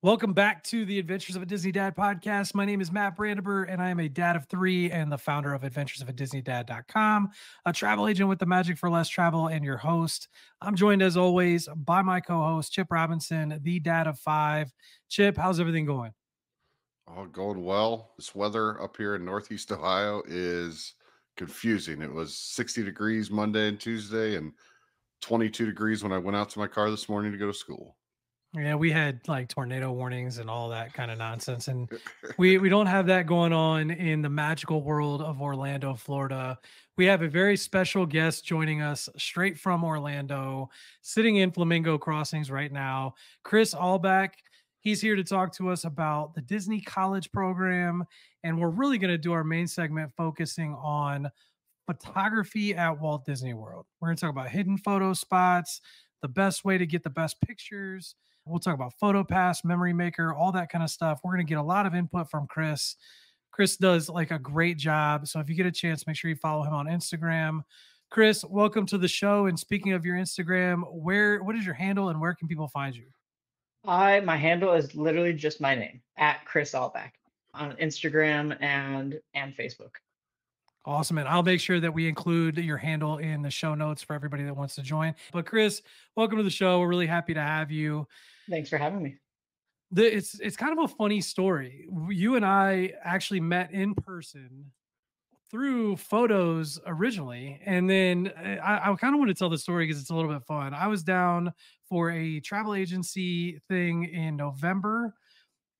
Welcome back to the Adventures of a Disney Dad podcast. My name is Matt Brandenburg, and I am a dad of three and the founder of adventuresofadisneydad.com, a travel agent with the Magic for Less Travel, and your host. I'm joined, as always, by my co-host, Chip Robinson, the dad of five. Chip, how's everything going? All going well. This weather up here in Northeast Ohio is confusing. It was 60 degrees Monday and Tuesday and 22 degrees when I went out to my car this morning to go to school. Yeah, we had like tornado warnings and all that kind of nonsense. And we don't have that going on in the magical world of Orlando, Florida. We have a very special guest joining us straight from Orlando, sitting in Flamingo Crossings right now, Chris Albaeck. He's here to talk to us about the Disney College Program. And we're really going to do our main segment focusing on photography at Walt Disney World. We're going to talk about hidden photo spots, the best way to get the best pictures. We'll talk about PhotoPass, Memory Maker, all that kind of stuff. We're going to get a lot of input from Chris. Chris does like a great job. So if you get a chance, make sure you follow him on Instagram. Chris, welcome to the show. And speaking of your Instagram, what is your handle and where can people find you? My handle is literally just my name, at Chris Albaeck on Instagram and Facebook. Awesome. And I'll make sure that we include your handle in the show notes for everybody that wants to join. But Chris, welcome to the show. We're really happy to have you. Thanks for having me. It's kind of a funny story. You and I actually met in person through photos originally. And then I kind of want to tell the story because it's a little bit fun. I was down for a travel agency thing in November.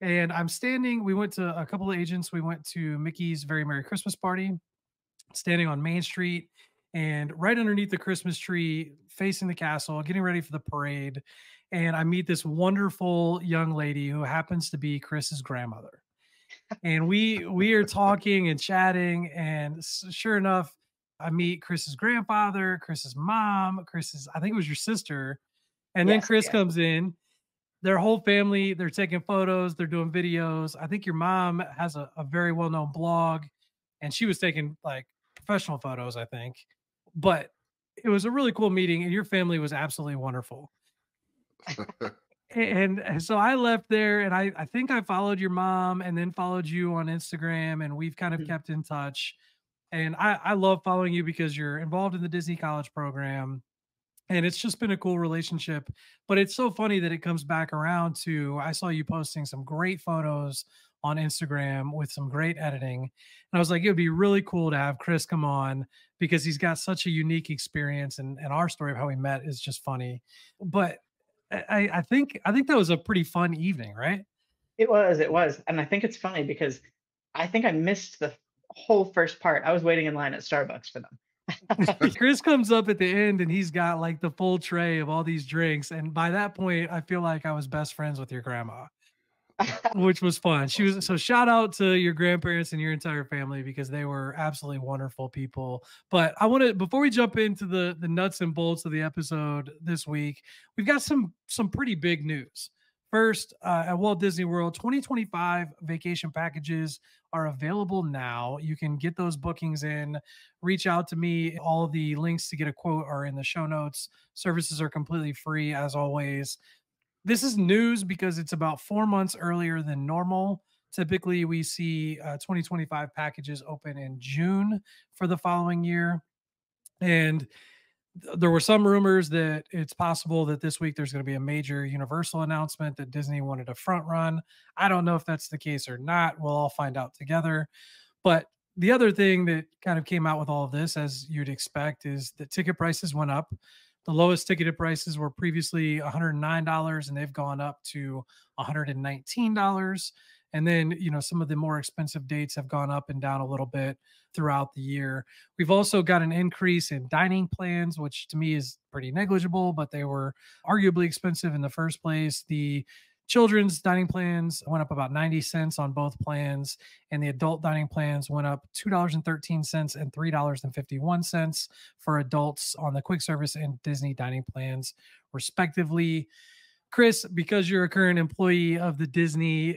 And we went to a couple of agents. We went to Mickey's Very Merry Christmas Party, standing on Main Street and right underneath the Christmas tree, facing the castle, getting ready for the parade. And I meet this wonderful young lady who happens to be Chris's grandmother. And we are talking and chatting. And sure enough, I meet Chris's grandfather, Chris's mom, I think it was your sister. And then Chris comes in, their whole family, they're taking photos, they're doing videos. I think your mom has a very well-known blog and she was taking like professional photos, I think. But it was a really cool meeting and your family was absolutely wonderful. And so I left there and I think I followed your mom and then followed you on Instagram and we've kind of kept in touch. And I love following you because you're involved in the Disney College Program. And it's just been a cool relationship, but it's so funny that it comes back around to, I saw you posting some great photos on Instagram with some great editing. And I was like, it would be really cool to have Chris come on because he's got such a unique experience. And our story of how we met is just funny. But I think that was a pretty fun evening, right? It was. And I think it's funny because I think I missed the whole first part. I was waiting in line at Starbucks for them. Chris comes up at the end and he's got like the full tray of all these drinks. And by that point, I feel like I was best friends with your grandma, which was fun. So shout out to your grandparents and your entire family because they were absolutely wonderful people. But I want to, before we jump into the nuts and bolts of the episode this week, we've got some pretty big news. First, at Walt Disney World, 2025 vacation packages are available now. You can get those bookings in. Reach out to me. All the links to get a quote are in the show notes. Services are completely free, as always. This is news because it's about 4 months earlier than normal. Typically, we see 2025 packages open in June for the following year. And there were some rumors that it's possible that this week there's going to be a major Universal announcement that Disney wanted to front run. I don't know if that's the case or not. We'll all find out together. But the other thing that kind of came out with all of this, as you'd expect, is that ticket prices went up. The lowest ticketed prices were previously $109 and they've gone up to $119. And then, you know, some of the more expensive dates have gone up and down a little bit throughout the year. We've also got an increase in dining plans, which to me is pretty negligible, but they were arguably expensive in the first place. The children's dining plans went up about 90 cents on both plans, and the adult dining plans went up $2.13 and $3.51 for adults on the quick service and Disney dining plans, respectively. Chris, because you're a current employee of the Disney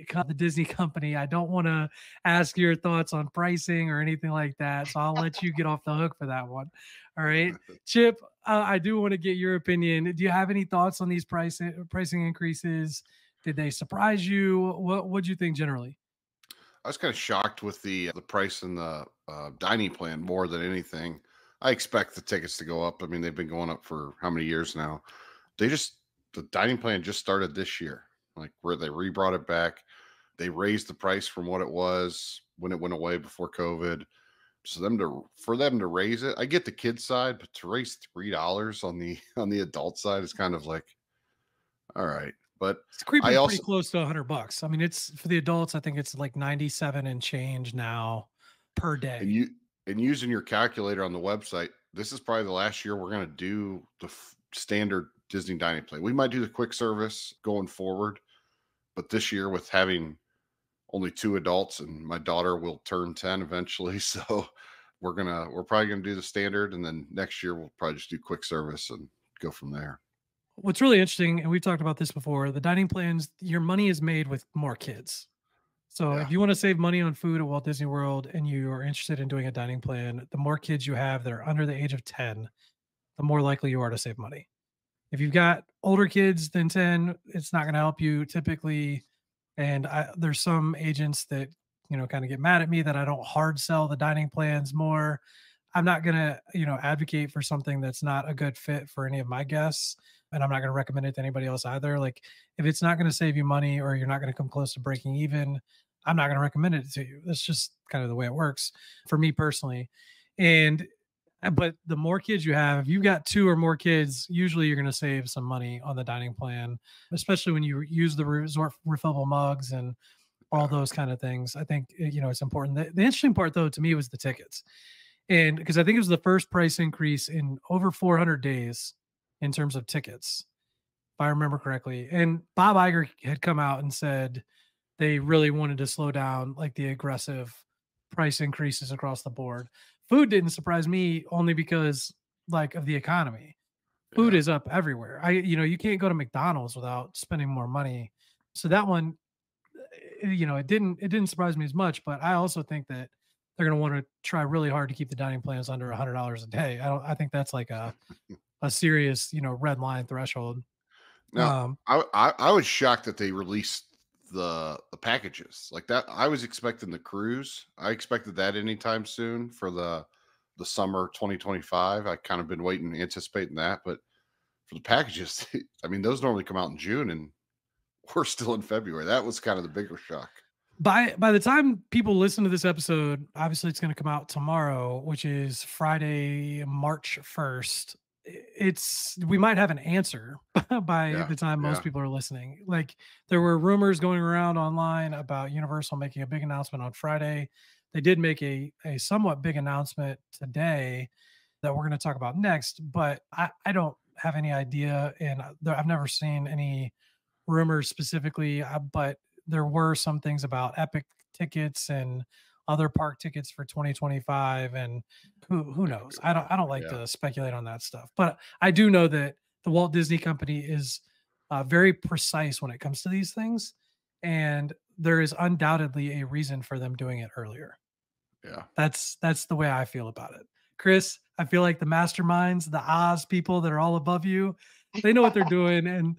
company, I don't want to ask your thoughts on pricing or anything like that. So I'll let you get off the hook for that one. All right, Chip, I do want to get your opinion. Do you have any thoughts on these pricing increases? Did they surprise you? What'd you think generally? I was kind of shocked with the price and the dining plan more than anything. I expect the tickets to go up. I mean, they've been going up for how many years now? The dining plan just started this year, like where they rebrought it back. They raised the price from what it was when it went away before COVID. So for them to raise it, I get the kids side, but to raise $3 on the adult side is kind of like, all right. But it's creeping pretty close to $100. I mean, it's for the adults. I think it's like 97 and change now per day. And using your calculator on the website, this is probably the last year we're going to do the standard Disney dining plan. We might do the quick service going forward, but this year with having only 2 adults, and my daughter will turn 10 eventually, so we're probably gonna do the standard, and then next year we'll probably just do quick service and go from there. What's really interesting, and we've talked about this before, the dining plans, your money is made with more kids. So yeah. If you want to save money on food at Walt Disney World and you are interested in doing a dining plan, the more kids you have that are under the age of 10, the more likely you are to save money. If you've got older kids than 10, it's not going to help you typically. And there's some agents that, you know, kind of get mad at me that I don't hard sell the dining plans more. I'm not going to, you know, advocate for something that's not a good fit for any of my guests. And I'm not going to recommend it to anybody else either. Like, if it's not going to save you money or you're not going to come close to breaking even, I'm not going to recommend it to you. That's just kind of the way it works for me personally. But the more kids you have, if you've got 2 or more kids, usually you're going to save some money on the dining plan, especially when you use the resort refillable mugs and all those kind of things. I think, you know, it's important. The interesting part, though, to me was the tickets. And because I think it was the first price increase in over 400 days in terms of tickets, if I remember correctly. And Bob Iger had come out and said they really wanted to slow down like the aggressive price increases across the board. Food didn't surprise me only because like of the economy. Food is up everywhere. You know, you can't go to McDonald's without spending more money. So that one, you know, it didn't surprise me as much, but I also think that they're going to want to try really hard to keep the dining plans under $100 a day. I think that's like a serious, you know, red line threshold. Now, I was shocked that they released the packages like that. I was expecting the cruise. I expected that anytime soon for the summer 2025. I kind of been waiting, anticipating that, but for the packages, I mean, those normally come out in June and we're still in February. That was kind of the bigger shock. By the time people listen to this episode, obviously it's going to come out tomorrow, which is Friday, March 1st. We might have an answer by the time most people are listening. Like, there were rumors going around online about Universal making a big announcement on Friday. They did make a somewhat big announcement today that we're going to talk about next, but I don't have any idea. And I've never seen any rumors specifically, but there were some things about Epic tickets and other park tickets for 2025, and who knows? I don't like to speculate on that stuff, but I do know that the Walt Disney Company is very precise when it comes to these things, and there is undoubtedly a reason for them doing it earlier. Yeah, that's the way I feel about it, Chris. I feel like the masterminds, the Oz people that are all above you, they know what they're doing, and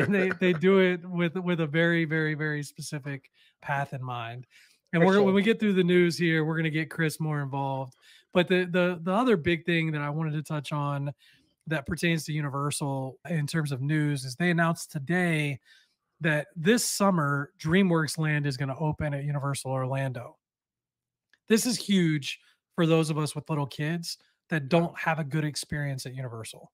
they do it with a very, very, very specific path in mind. And when we get through the news here, we're going to get Chris more involved. But the other big thing that I wanted to touch on that pertains to Universal in terms of news is they announced today that this summer, DreamWorks Land is going to open at Universal Orlando. This is huge for those of us with little kids that don't have a good experience at Universal.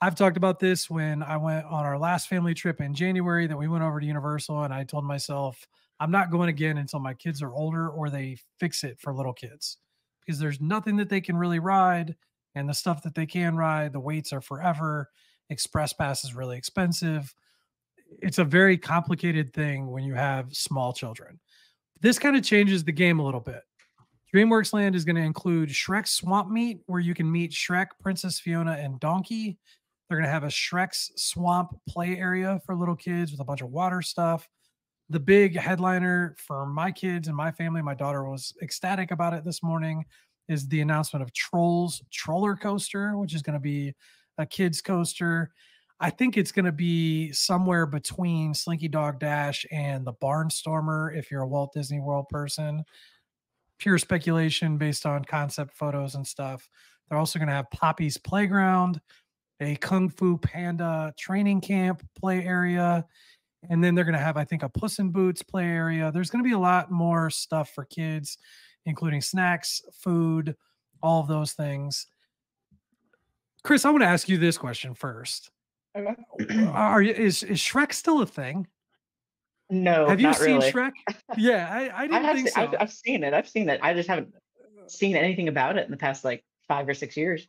I've talked about this when I went on our last family trip in January that we went over to Universal, and I told myself, I'm not going again until my kids are older or they fix it for little kids, because there's nothing that they can really ride, and the stuff that they can ride, the waits are forever. Express Pass is really expensive. It's a very complicated thing when you have small children. This kind of changes the game a little bit. DreamWorks Land is going to include Shrek Swamp Meet, where you can meet Shrek, Princess Fiona, and Donkey. They're going to have a Shrek's Swamp play area for little kids with a bunch of water stuff. The big headliner for my kids and my family, my daughter was ecstatic about it this morning, is the announcement of Trolls Troller Coaster, which is going to be a kids coaster. I think it's going to be somewhere between Slinky Dog Dash and the Barnstormer if you're a Walt Disney World person. Pure speculation based on concept photos and stuff. They're also going to have Poppy's Playground, a Kung Fu Panda training camp play area, and then they're going to have, I think, a Puss in Boots play area. There's going to be a lot more stuff for kids, including snacks, food, all of those things. Chris, I want to ask you this question first. Okay. Is Shrek still a thing? No, have you not seen really. Shrek? Yeah, I didn't I think seen, so. I've seen it. I've seen it. I just haven't seen anything about it in the past, like, 5 or 6 years.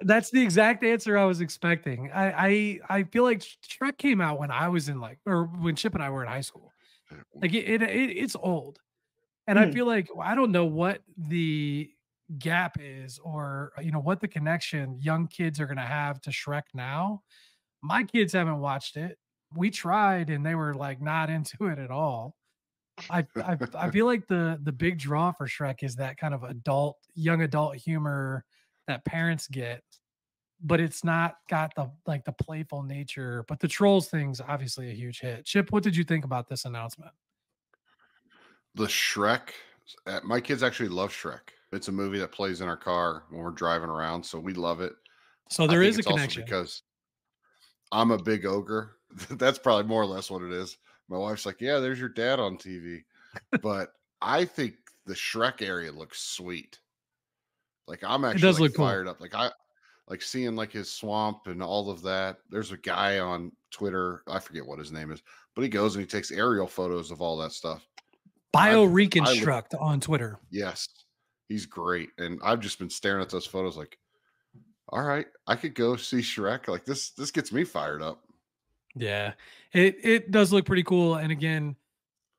That's the exact answer I was expecting. I feel like Shrek came out when I was in like, or when Chip and I were in high school. Like it's old. And I feel like, well, I don't know what the gap is, or, you know, what the connection young kids are going to have to Shrek now. My kids haven't watched it. We tried and they were like not into it at all. I feel like the big draw for Shrek is that kind of adult, young adult humor that parents get, but it's not got the like the playful nature. But the Trolls thing's obviously a huge hit. Chip, what did you think about this announcement? The Shrek, my kids actually love Shrek. It's a movie that plays in our car when we're driving around, so we love it. So there is a connection because I'm a big ogre. That's probably more or less what it is. My wife's like, yeah, there's your dad on TV. But I think the Shrek area looks sweet. Like I'm actually like, fired up. Like I like seeing like his swamp and all of that. There's a guy on Twitter, I forget what his name is, but he goes and he takes aerial photos of all that stuff. BioReconstruct on Twitter. Yes. He's great. And I've just been staring at those photos like, all right, I could go see Shrek. Like this gets me fired up. Yeah, it does look pretty cool. And again,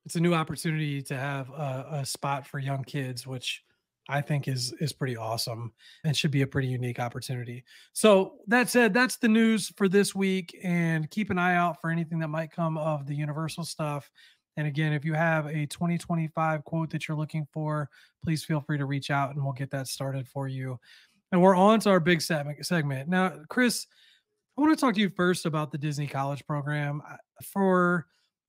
it's a new opportunity to have a spot for young kids, which I think is pretty awesome and should be a pretty unique opportunity. So that said, that's the news for this week, and keep an eye out for anything that might come of the Universal stuff. And again, if you have a 2025 quote that you're looking for, please feel free to reach out and we'll get that started for you. And we're on to our big segment. Now, Chris, I want to talk to you first about the Disney College Program. For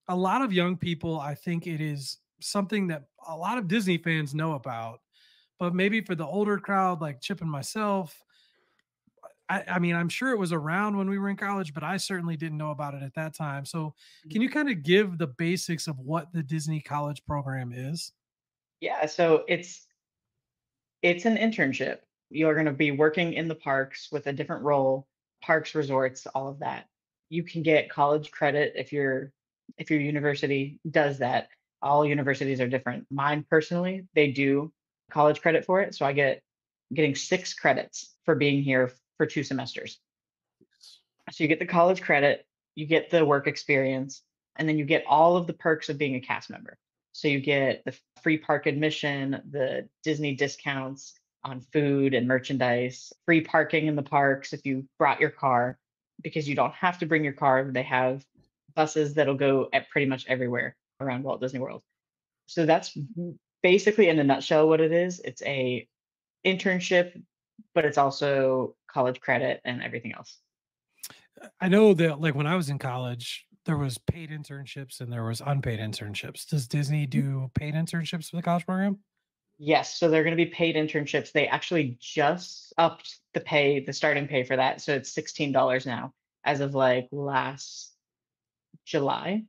a lot of young people, I think it is something that a lot of Disney fans know about, but maybe for the older crowd, like Chip and myself, I mean, I'm sure it was around when we were in college, but I certainly didn't know about it at that time. So can you kind of give the basics of what the Disney College Program is? Yeah, so it's an internship. You're going to be working in the parks with a different role. Parks, resorts, all of that. You can get college credit if your university does that. All universities are different. Mine personally, they do college credit for it. So I getting 6 credits for being here for 2 semesters. So you get the college credit, you get the work experience, and then you get all of the perks of being a cast member. So you get the free park admission, the Disney discounts on food and merchandise, free parking in the parks if you brought your car, because you don't have to bring your car. They have buses that'll go at pretty much everywhere around Walt Disney World. So that's basically in a nutshell what it is. It's an internship, but it's also college credit and everything else. I know that like when I was in college, there was paid internships and there was unpaid internships. Does Disney do paid internships for the college program? Yes, so they're going to be paid internships. They actually just upped the pay, the starting pay for that. So it's $16 now as of like last July.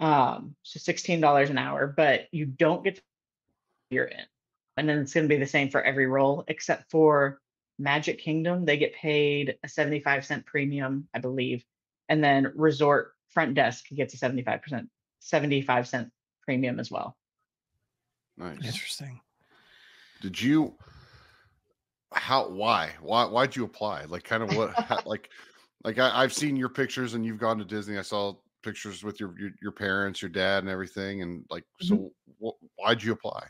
So $16 an hour, but you don't get to you're in. And then it's going to be the same for every role except for Magic Kingdom. They get paid a 75-cent premium, I believe. And then Resort Front Desk gets a 75-cent premium as well. Nice. Interesting. Did you, why'd you apply? Like kind of what, I've seen your pictures and you've gone to Disney. I saw pictures with your parents, your dad and everything. And like, so why'd you apply?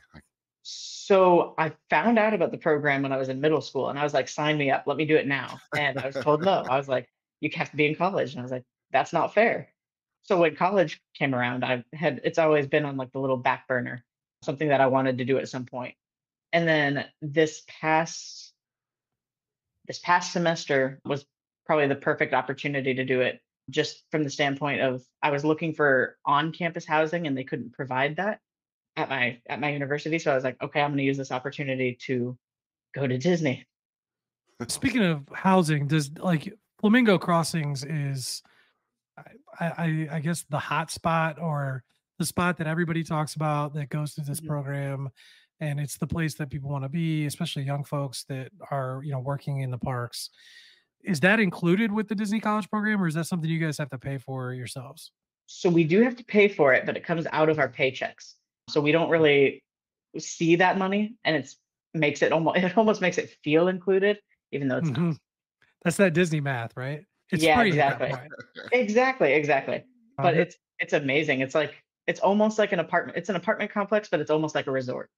So I found out about the program when I was in middle school and I was like, sign me up, let me do it now. And I was told no. I was like, you have to be in college. And I was like, that's not fair. So when college came around, it's always been on like the little back burner, something that I wanted to do at some point. And then this past semester was probably the perfect opportunity to do it, just from the standpoint of I was looking for on-campus housing and they couldn't provide that at my university. So I was like, okay, I'm going to use this opportunity to go to Disney. Speaking of housing, does like Flamingo Crossings is, I guess, the hot spot or the spot that everybody talks about that goes through this program, and it's the place that people want to be, especially young folks that are, you know, working in the parks. Is that included with the Disney College Program, or is that something you guys have to pay for yourselves? So we do have to pay for it, but it comes out of our paychecks. So we don't really see that money, and it almost makes it feel included, even though it's not. That's that Disney math, right? It's exactly. But it's amazing. It's like, it's almost like an apartment. It's an apartment complex, but it's almost like a resort.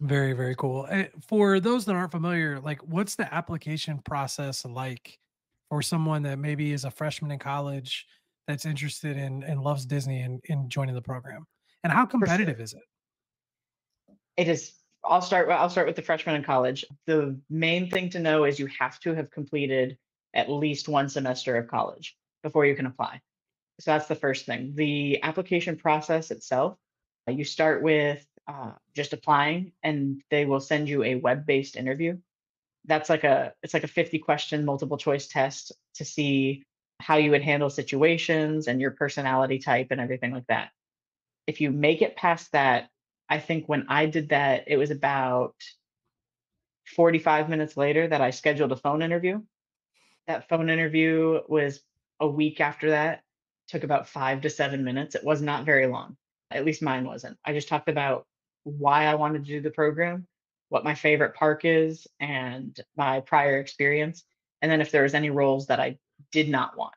Very, very cool. For those that aren't familiar, like, what's the application process like for someone that maybe is a freshman in college that's interested in and loves Disney and joining the program? And how competitive is it? It is. I'll start with the freshman in college. The main thing to know is you have to have completed at least one semester of college before you can apply. So that's the first thing. The application process itself, you start with just applying, and they will send you a web-based interview. That's like a 50-question multiple choice test to see how you would handle situations and your personality type and everything like that. If you make it past that, I think when I did that, it was about 45 minutes later that I scheduled a phone interview. That phone interview was a week after that. Took about 5 to 7 minutes. It was not very long. At least mine wasn't. I just talked about why I wanted to do the program, what my favorite park is, and my prior experience. And then if there was any roles that I did not want.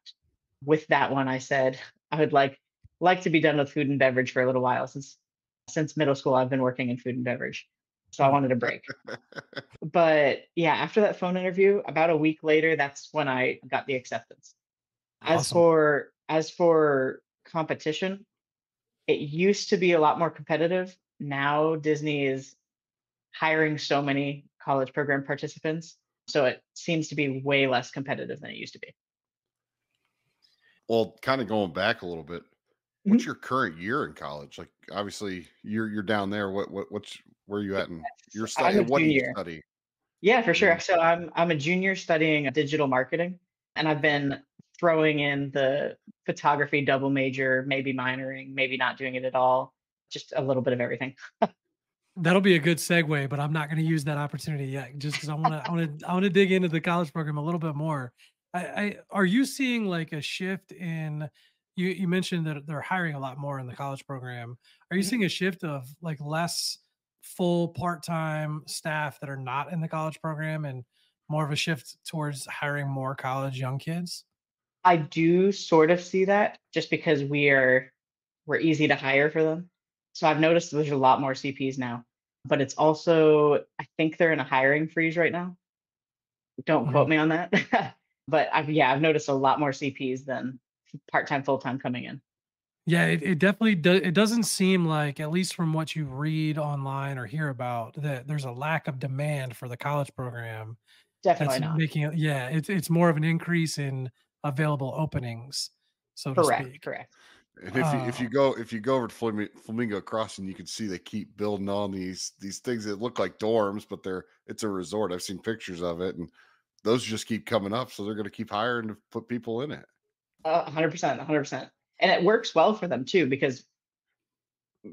With that one, I said, I would like to be done with food and beverage for a little while. Since middle school, I've been working in food and beverage. So I wanted a break. But yeah, after that phone interview, about a week later, that's when I got the acceptance. Awesome. As for competition, it used to be a lot more competitive. Now Disney is hiring so many college program participants, so it seems to be way less competitive than it used to be. Well, kind of going back a little bit, what's your current year in college? Like, obviously, you're down there. Where are you at in your study? What do you study? Yeah, for sure. So I'm a junior studying digital marketing, and I've been throwing in the photography double major, maybe minoring, maybe not doing it at all, just a little bit of everything. That'll be a good segue, but I'm not going to use that opportunity yet, just because I want to dig into the college program a little bit more. Are you seeing like a shift in? You mentioned that they're hiring a lot more in the college program. Are you seeing a shift of like less full part-time staff that are not in the college program and more of a shift towards hiring more college young kids? I do sort of see that, just because we're easy to hire for them. So I've noticed there's a lot more CPs now, but it's also, I think they're in a hiring freeze right now. Don't quote me on that, but I've noticed a lot more CPs than part-time, full-time coming in. Yeah, it definitely does. It doesn't seem like, at least from what you read online or hear about, that there's a lack of demand for the college program. Definitely not. It's more of an increase in available openings, so correct, to speak. Correct. And if you go over to Flamingo Crossing, you can see they keep building on these things that look like dorms, but it's a resort. I've seen pictures of it, and those just keep coming up, so they're going to keep hiring to put people in it. 100%. And it works well for them too, because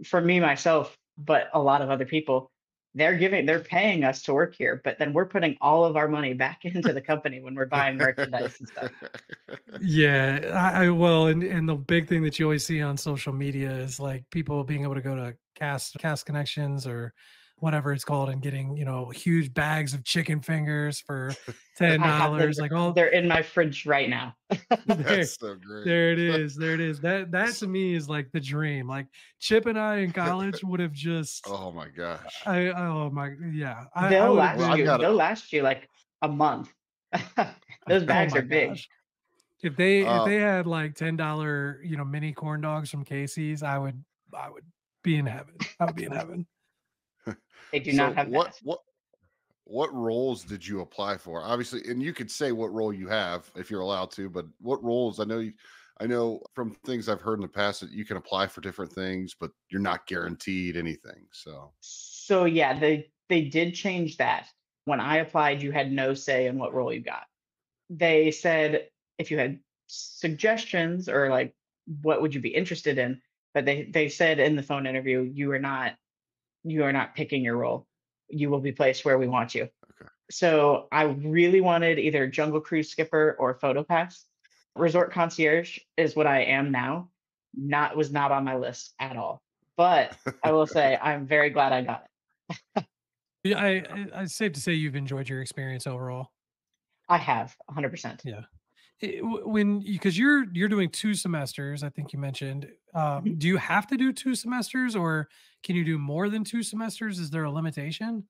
for me, myself, but a lot of other people, they're paying us to work here, but then we're putting all of our money back into the company when we're buying merchandise and stuff. Yeah, and the big thing that you always see on social media is like people being able to go to Cast Connections or whatever it's called and getting, you know, huge bags of chicken fingers for $10. Like they're in my fridge right now. That's so great. There it is. That to me is like the dream. Like Chip and I in college would have just they'll last you like a month. Those bags are big. Gosh. If they had like $10, you know, mini corn dogs from Casey's, I would be in heaven. They do not have that. What What roles did you apply for? Obviously, and you could say what role you have if you're allowed to, but what roles? I know from things I've heard in the past that you can apply for different things, but you're not guaranteed anything. So yeah, they did change that. When I applied, you had no say in what role you got. They said if you had suggestions or like, what would you be interested in? But they said in the phone interview, you are not picking your role. You will be placed where we want you. Okay. So I really wanted either Jungle Cruise Skipper or PhotoPass. Resort Concierge is what I am now. Was not on my list at all. But I will say I'm very glad I got it. Yeah, it's safe to say you've enjoyed your experience overall. I have 100%. Yeah. Because you're doing 2 semesters, I think you mentioned. Do you have to do 2 semesters, or can you do more than 2 semesters? Is there a limitation?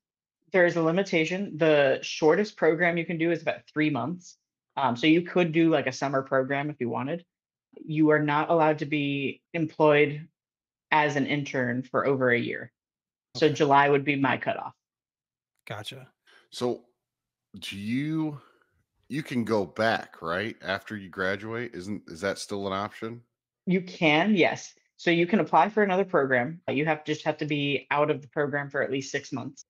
There is a limitation. The shortest program you can do is about 3 months. So you could do like a summer program if you wanted. You are not allowed to be employed as an intern for over a year. Okay. So July would be my cutoff. Gotcha. So do you... You can go back, right? After you graduate, is that still an option? You can, yes. So you can apply for another program. You just have to be out of the program for at least 6 months.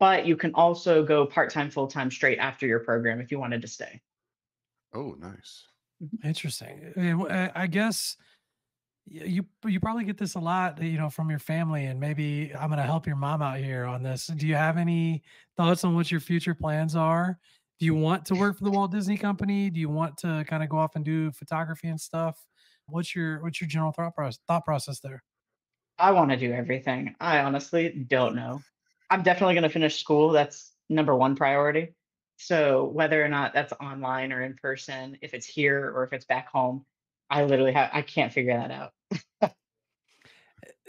But you can also go part-time, full-time straight after your program if you wanted to stay. Oh, nice. Interesting. I guess you probably get this a lot, from your family, and maybe I'm going to help your mom out here on this. Do you have any thoughts on what your future plans are? Do you want to work for the Walt Disney Company? Do you want to kind of go off and do photography and stuff? What's your general thought process there? I want to do everything. I honestly don't know. I'm definitely going to finish school. That's #1 priority. So whether or not that's online or in person, if it's here or if it's back home, I can't figure that out.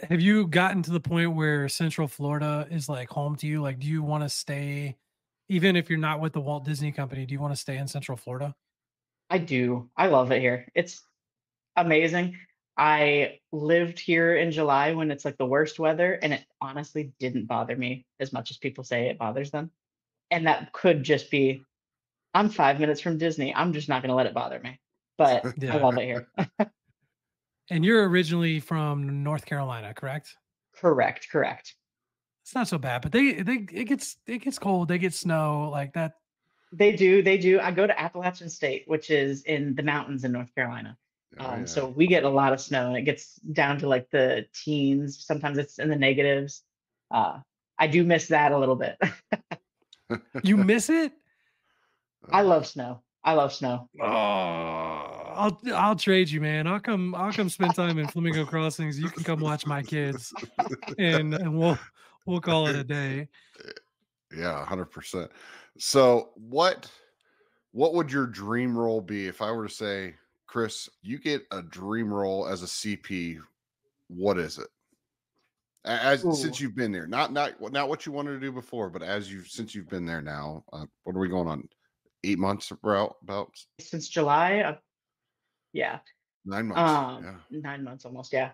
Have you gotten to the point where Central Florida is like home to you? Like, do you want to stay? Even if you're not with the Walt Disney Company, do you want to stay in Central Florida? I do. I love it here. It's amazing. I lived here in July when it's like the worst weather, and it honestly didn't bother me as much as people say it bothers them. And that could just be, I'm 5 minutes from Disney. I'm just not going to let it bother me. But yeah. I love it here. And you're originally from North Carolina, correct? Correct. It's not so bad, but it gets cold. They get snow like that. They do. I go to Appalachian State, which is in the mountains in North Carolina. Yeah. So we get a lot of snow, and it gets down to like the teens. Sometimes it's in the negatives. I do miss that a little bit. You miss it? I love snow. Oh, I'll trade you, man. I'll come spend time in Flamingo Crossings. You can come watch my kids, and we'll call it a day. Yeah, 100%. So what would your dream role be? If I were to say, Chris, you get a dream role as a CP, what is it? Since you've been there, not what you wanted to do before, but since you've been there now, what are we going on? 8 months about? Since July? Yeah. 9 months. 9 months almost. Yeah.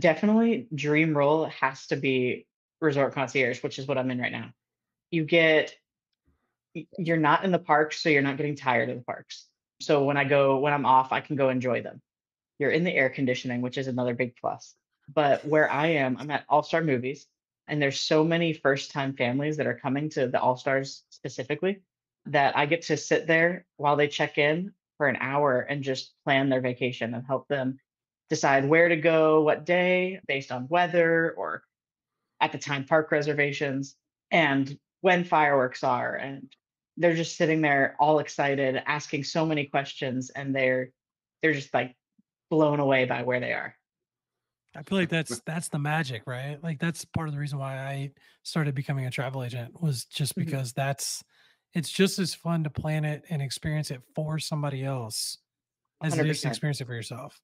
Definitely dream role has to be Resort Concierge, which is what I'm in right now. You're not in the parks, so you're not getting tired of the parks. So when I'm off, I can go enjoy them. You're in the air conditioning, which is another big plus. But where I am, I'm at All-Star Movies, and there's so many first-time families that are coming to the All-Stars specifically that I get to sit there while they check in for an hour and just plan their vacation and help them decide where to go, what day, based on weather or at the time park reservations, and when fireworks are. And they're just sitting there all excited, asking so many questions, and they're just like blown away by where they are. I feel like that's the magic, right? Like that's part of the reason why I started becoming a travel agent, was just because it's just as fun to plan it and experience it for somebody else as it is to experience it for yourself.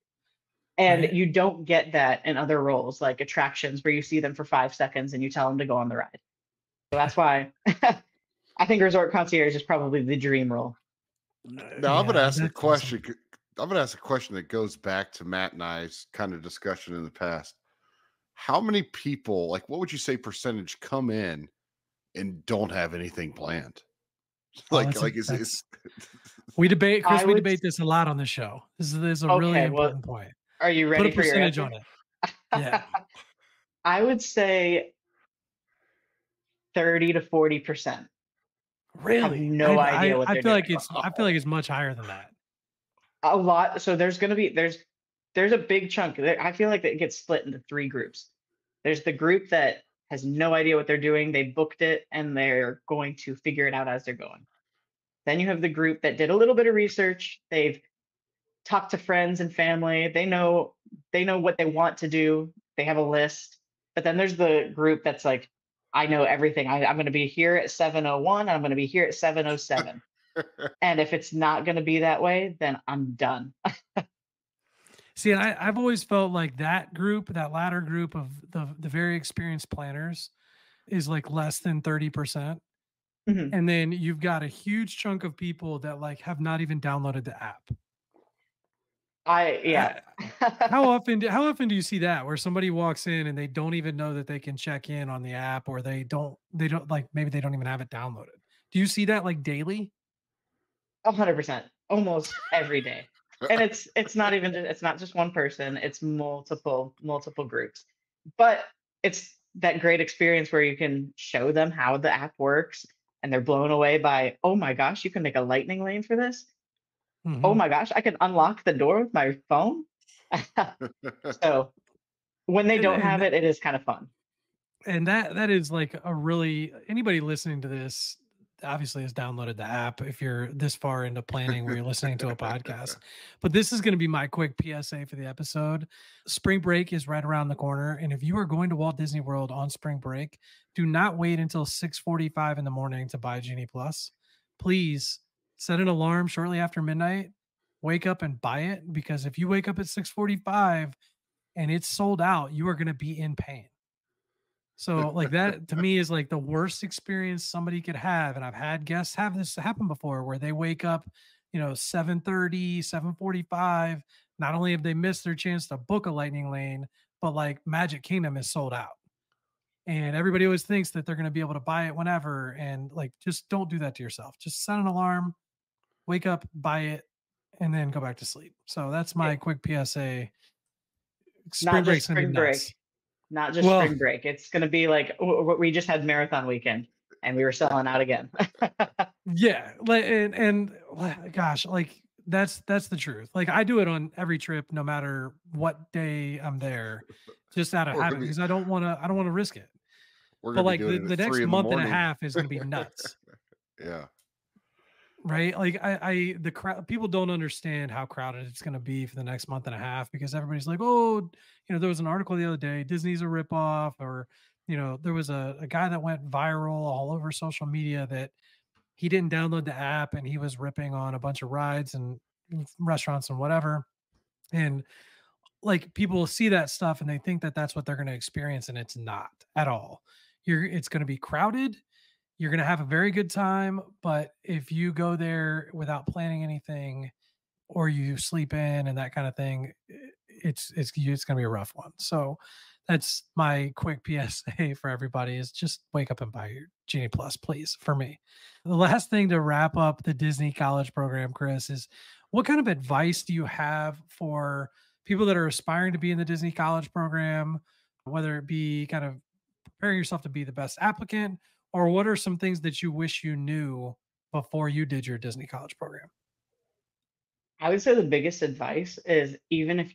And you don't get that in other roles, like attractions, where you see them for 5 seconds and you tell them to go on the ride. So that's why I think Resort Concierge is probably the dream role. Now, I'm going to ask a question. Awesome. I'm going to ask a question that goes back to Matt and I's kind of discussion in the past. How many people, like what would you say percentage come in and don't have anything planned. We debate this a lot on the show. This is a really important point. Are you ready for your percentage on it? Yeah. I would say 30 to 40%. Really? I have no idea what they're doing. I feel like it's much higher than that. A lot. So there's going to be there's a big chunk. I feel like it gets split into three groups. There's the group that has no idea what they're doing. They booked it and they're going to figure it out as they're going. Then you have the group that did a little bit of research. They've talked to friends and family. They know what they want to do. They have a list. But then there's the group that's like, I know everything. I'm going to be here at 7:01. And I'm going to be here at 7:07. And if it's not going to be that way, then I'm done. See, and I've always felt like that group, that latter group of the very experienced planners is like less than 30%. Mm-hmm. And then you've got a huge chunk of people that like have not even downloaded the app. How often do you see that where somebody walks in and they don't even know that they can check in on the app, or they don't like, maybe they don't even have it downloaded? Do you see that like daily? 100%, almost every day. And it's not just one person, it's multiple groups. But it's that great experience where you can show them how the app works and they're blown away by, oh my gosh, you can make a lightning lane for this. Mm-hmm. Oh my gosh, I can unlock the door with my phone. So when they don't have it, it is kind of fun. And that is like a really, anybody listening to this obviously has downloaded the app if you're this far into planning where you're listening to a podcast. But this is going to be my quick PSA for the episode. Spring break is right around the corner. And if you are going to Walt Disney World on spring break, do not wait until 6:45 in the morning to buy Genie Plus. Please set an alarm shortly after midnight, wake up and buy it, because if you wake up at 6:45 and it's sold out, you are going to be in pain. So like that to me is like the worst experience somebody could have. And I've had guests have this happen before where they wake up, 7:30, 7:45. Not only have they missed their chance to book a lightning lane, but like Magic Kingdom is sold out. And everybody always thinks that they're going to be able to buy it whenever. And like, just don't do that to yourself. Just set an alarm, wake up, buy it, and then go back to sleep. So that's my quick PSA. Not just spring break. It's going to be like, we just had marathon weekend and we were selling out again. Yeah. And gosh, like that's the truth. Like I do it on every trip, no matter what day I'm there, just out of habit, because I don't want to risk it. But like the next month and a half is going to be nuts. Yeah. Right. Like the crowd, people don't understand how crowded it's going to be for the next month and a half, because everybody's like, there was an article the other day, Disney's a ripoff, or, there was a guy that went viral all over social media that he didn't download the app and he was ripping on a bunch of rides and restaurants and whatever. And like people see that stuff and they think that that's what they're going to experience. And it's not at all. It's going to be crowded. You're going to have a very good time, but if you go there without planning anything or you sleep in and that kind of thing, it's going to be a rough one. So that's my quick PSA for everybody is just wake up and buy your Genie Plus, please, for me. The last thing to wrap up the Disney College Program, Chris, is what kind of advice do you have for people that are aspiring to be in the Disney College Program, whether it be kind of preparing yourself to be the best applicant, or what are some things that you wish you knew before you did your Disney College Program? I would say the biggest advice is even if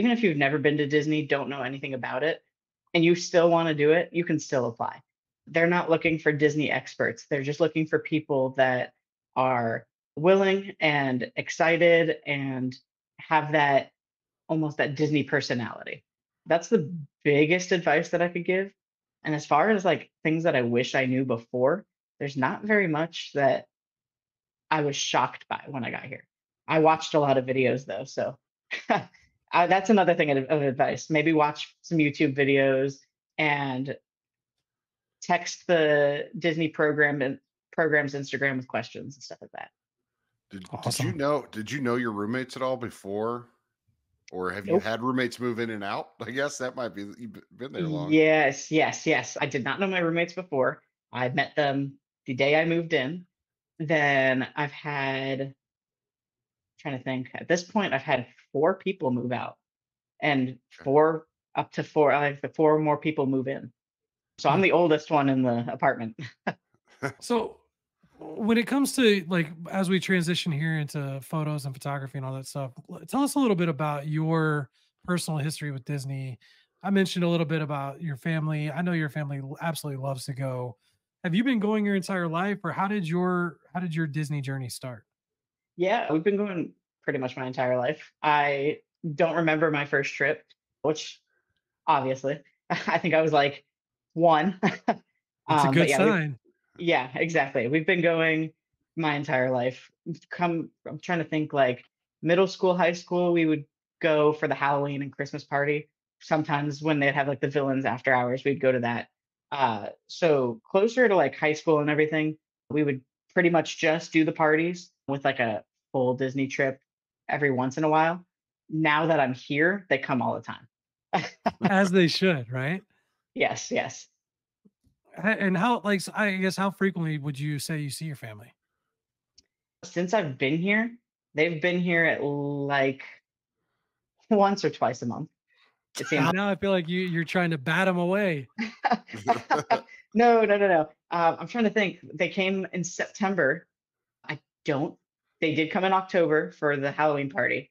you've never been to Disney, don't know anything about it, and you still want to do it, you can still apply. They're not looking for Disney experts. They're just looking for people that are willing and excited and have that almost that Disney personality. That's the biggest advice that I could give. And as far as like things that I wish I knew before, there's not very much that I was shocked by when I got here. I watched a lot of videos though. So that's another thing of advice. Maybe watch some YouTube videos and text the Disney program and program's Instagram with questions and stuff like that. Did you know your roommates at all before? Or have you had roommates move in and out? I guess that might be, you've been there long. Yes. I did not know my roommates before. I met them the day I moved in. Then I've had, I'm trying to think, at this point, I've had 4 people move out and four more people move in. So I'm the oldest one in the apartment. So when it comes to, like, as we transition here into photos and photography and all that stuff, tell us a little bit about your personal history with Disney. I mentioned a little bit about your family. I know your family absolutely loves to go. Have you been going your entire life, or how did your Disney journey start? Yeah, we've been going pretty much my entire life. I don't remember my first trip, which obviously I think I was like 1. That's a good sign. Yeah, exactly. We've been going my entire life. I'm trying to think, like, middle school, high school, we would go for the Halloween and Christmas party. Sometimes when they'd have like the villains after hours, we'd go to that. So closer to like high school and everything, we would pretty much just do the parties with like a full Disney trip every once in a while. Now that I'm here, they come all the time. As they should, right? Yes, yes. And how, like, I guess, how frequently would you say you see your family? Since I've been here, they've been here at like once or twice a month. Now I feel like you're trying to bat them away. No. I'm trying to think. They came in September. They did come in October for the Halloween party.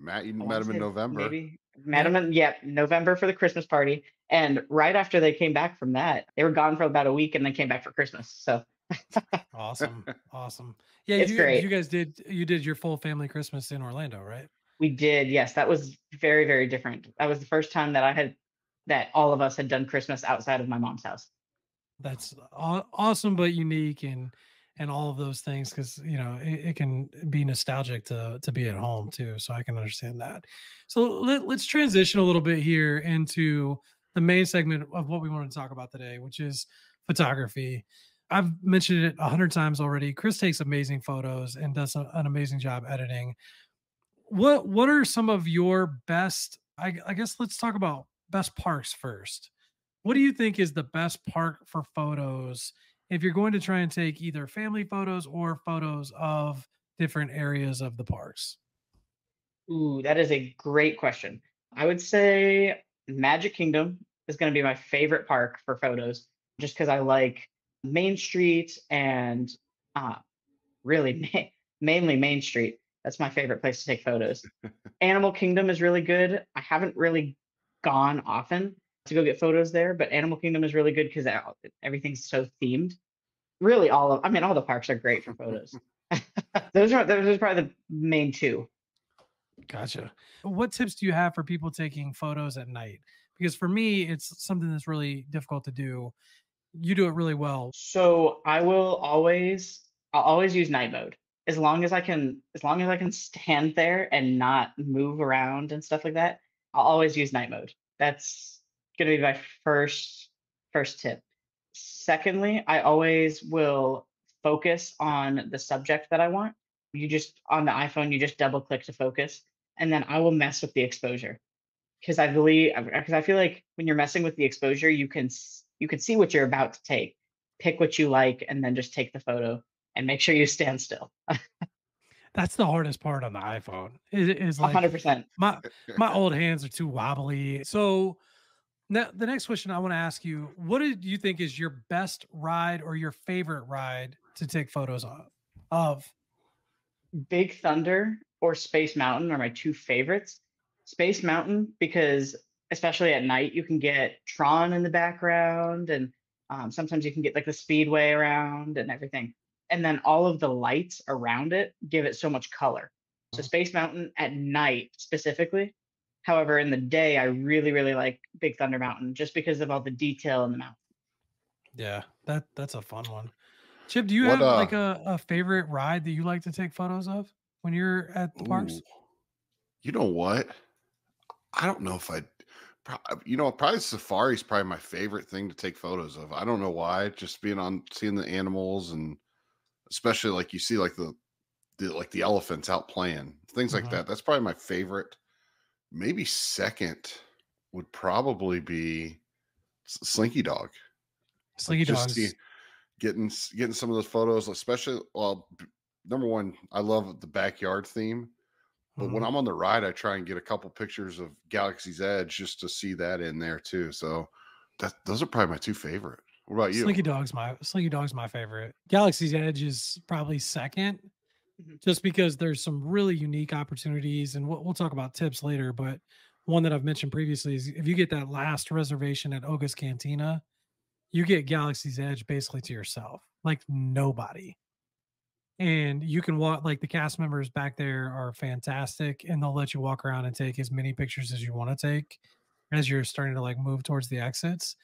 Matt, you met them in November. Maybe. November for the Christmas party. And right after they came back from that, they were gone for about a week and then came back for Christmas. So awesome. Yeah, it's great. You guys did your full family Christmas in Orlando, right? We did. Yes. That was very, very different. That was the first time that all of us had done Christmas outside of my mom's house. That's awesome, but unique and all of those things. 'Cause you know, it can be nostalgic to be at home too. So I can understand that. So let's transition a little bit here into the main segment of what we wanted to talk about today, which is photography. I've mentioned it 100 times already. Chris takes amazing photos and does an amazing job editing. What are some of your best, I guess let's talk about best parks first. What do you think is the best park for photos if you're going to try and take either family photos or photos of different areas of the parks? Ooh, that is a great question. I would say Magic Kingdom is going to be my favorite park for photos, just because I like Main Street and really mainly Main Street. That's my favorite place to take photos. Animal Kingdom is really good. I haven't really gone often to go get photos there, but Animal Kingdom is really good because everything's so themed. Really, all the parks are great for photos. Those are probably the main 2. Gotcha. What tips do you have for people taking photos at night? Because for me, it's something that's really difficult to do. You do it really well. So I'll always use night mode. As long as I can stand there and not move around and stuff like that, I'll always use night mode. That's going to be my first tip. Secondly, I always will focus on the subject that I want. On the iPhone, you just double click to focus, and then I will mess with the exposure. Because I feel like when you're messing with the exposure, you can see what you're about to take, pick what you like, and then just take the photo. And make sure you stand still. That's the hardest part on the iPhone. It is like 100%. My old hands are too wobbly. So now the next question I want to ask you, what do you think is your best ride or your favorite ride to take photos of? Big Thunder or Space Mountain are my 2 favorites. Space Mountain, because especially at night, you can get Tron in the background and sometimes you can get like the speedway around and everything. And then all of the lights around it give it so much color. So Space Mountain at night specifically. However, in the day, I really, really like Big Thunder Mountain just because of all the detail in the mountain. Yeah, that's a fun one. Chip, do you have like a favorite ride that you like to take photos of when you're at the parks? You know what? I don't know if probably Safari is probably my favorite thing to take photos of. I don't know why. Just seeing the animals and especially like you see like the elephants out playing, things like that. That's probably my favorite. Maybe second would probably be Slinky Dog. Slinky Dog. getting some of those photos, especially, well, number one, I love the backyard theme. But when I'm on the ride, I try and get a couple pictures of Galaxy's Edge just to see that in there too. So those are probably my two favorite. What about you? Slinky Dog's my favorite. Galaxy's Edge is probably second, just because there's some really unique opportunities, and we'll talk about tips later. But one that I've mentioned previously is if you get that last reservation at Oga's Cantina, you get Galaxy's Edge basically to yourself, like nobody. And you can walk, like the cast members back there are fantastic, and they'll let you walk around and take as many pictures as you want to take as you're starting to like move towards the exits.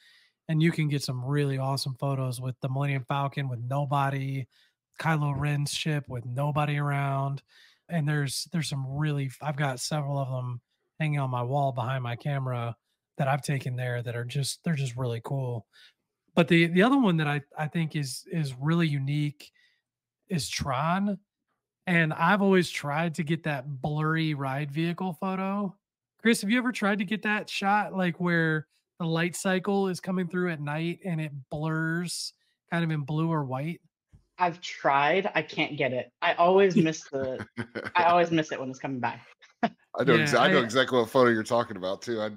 And you can get some really awesome photos with the Millennium Falcon with nobody, Kylo Ren's ship with nobody around. And there's some really, I've got several of them hanging on my wall behind my camera that I've taken there that are just, they're just really cool. But the other one that I think is really unique is Tron, and I've always tried to get that blurry ride vehicle photo. Chris, have you ever tried to get that shot, like where the light cycle is coming through at night and it blurs kind of in blue or white? I've tried. I can't get it. I always miss the I always miss it when it's coming by. I know exactly what photo you're talking about too.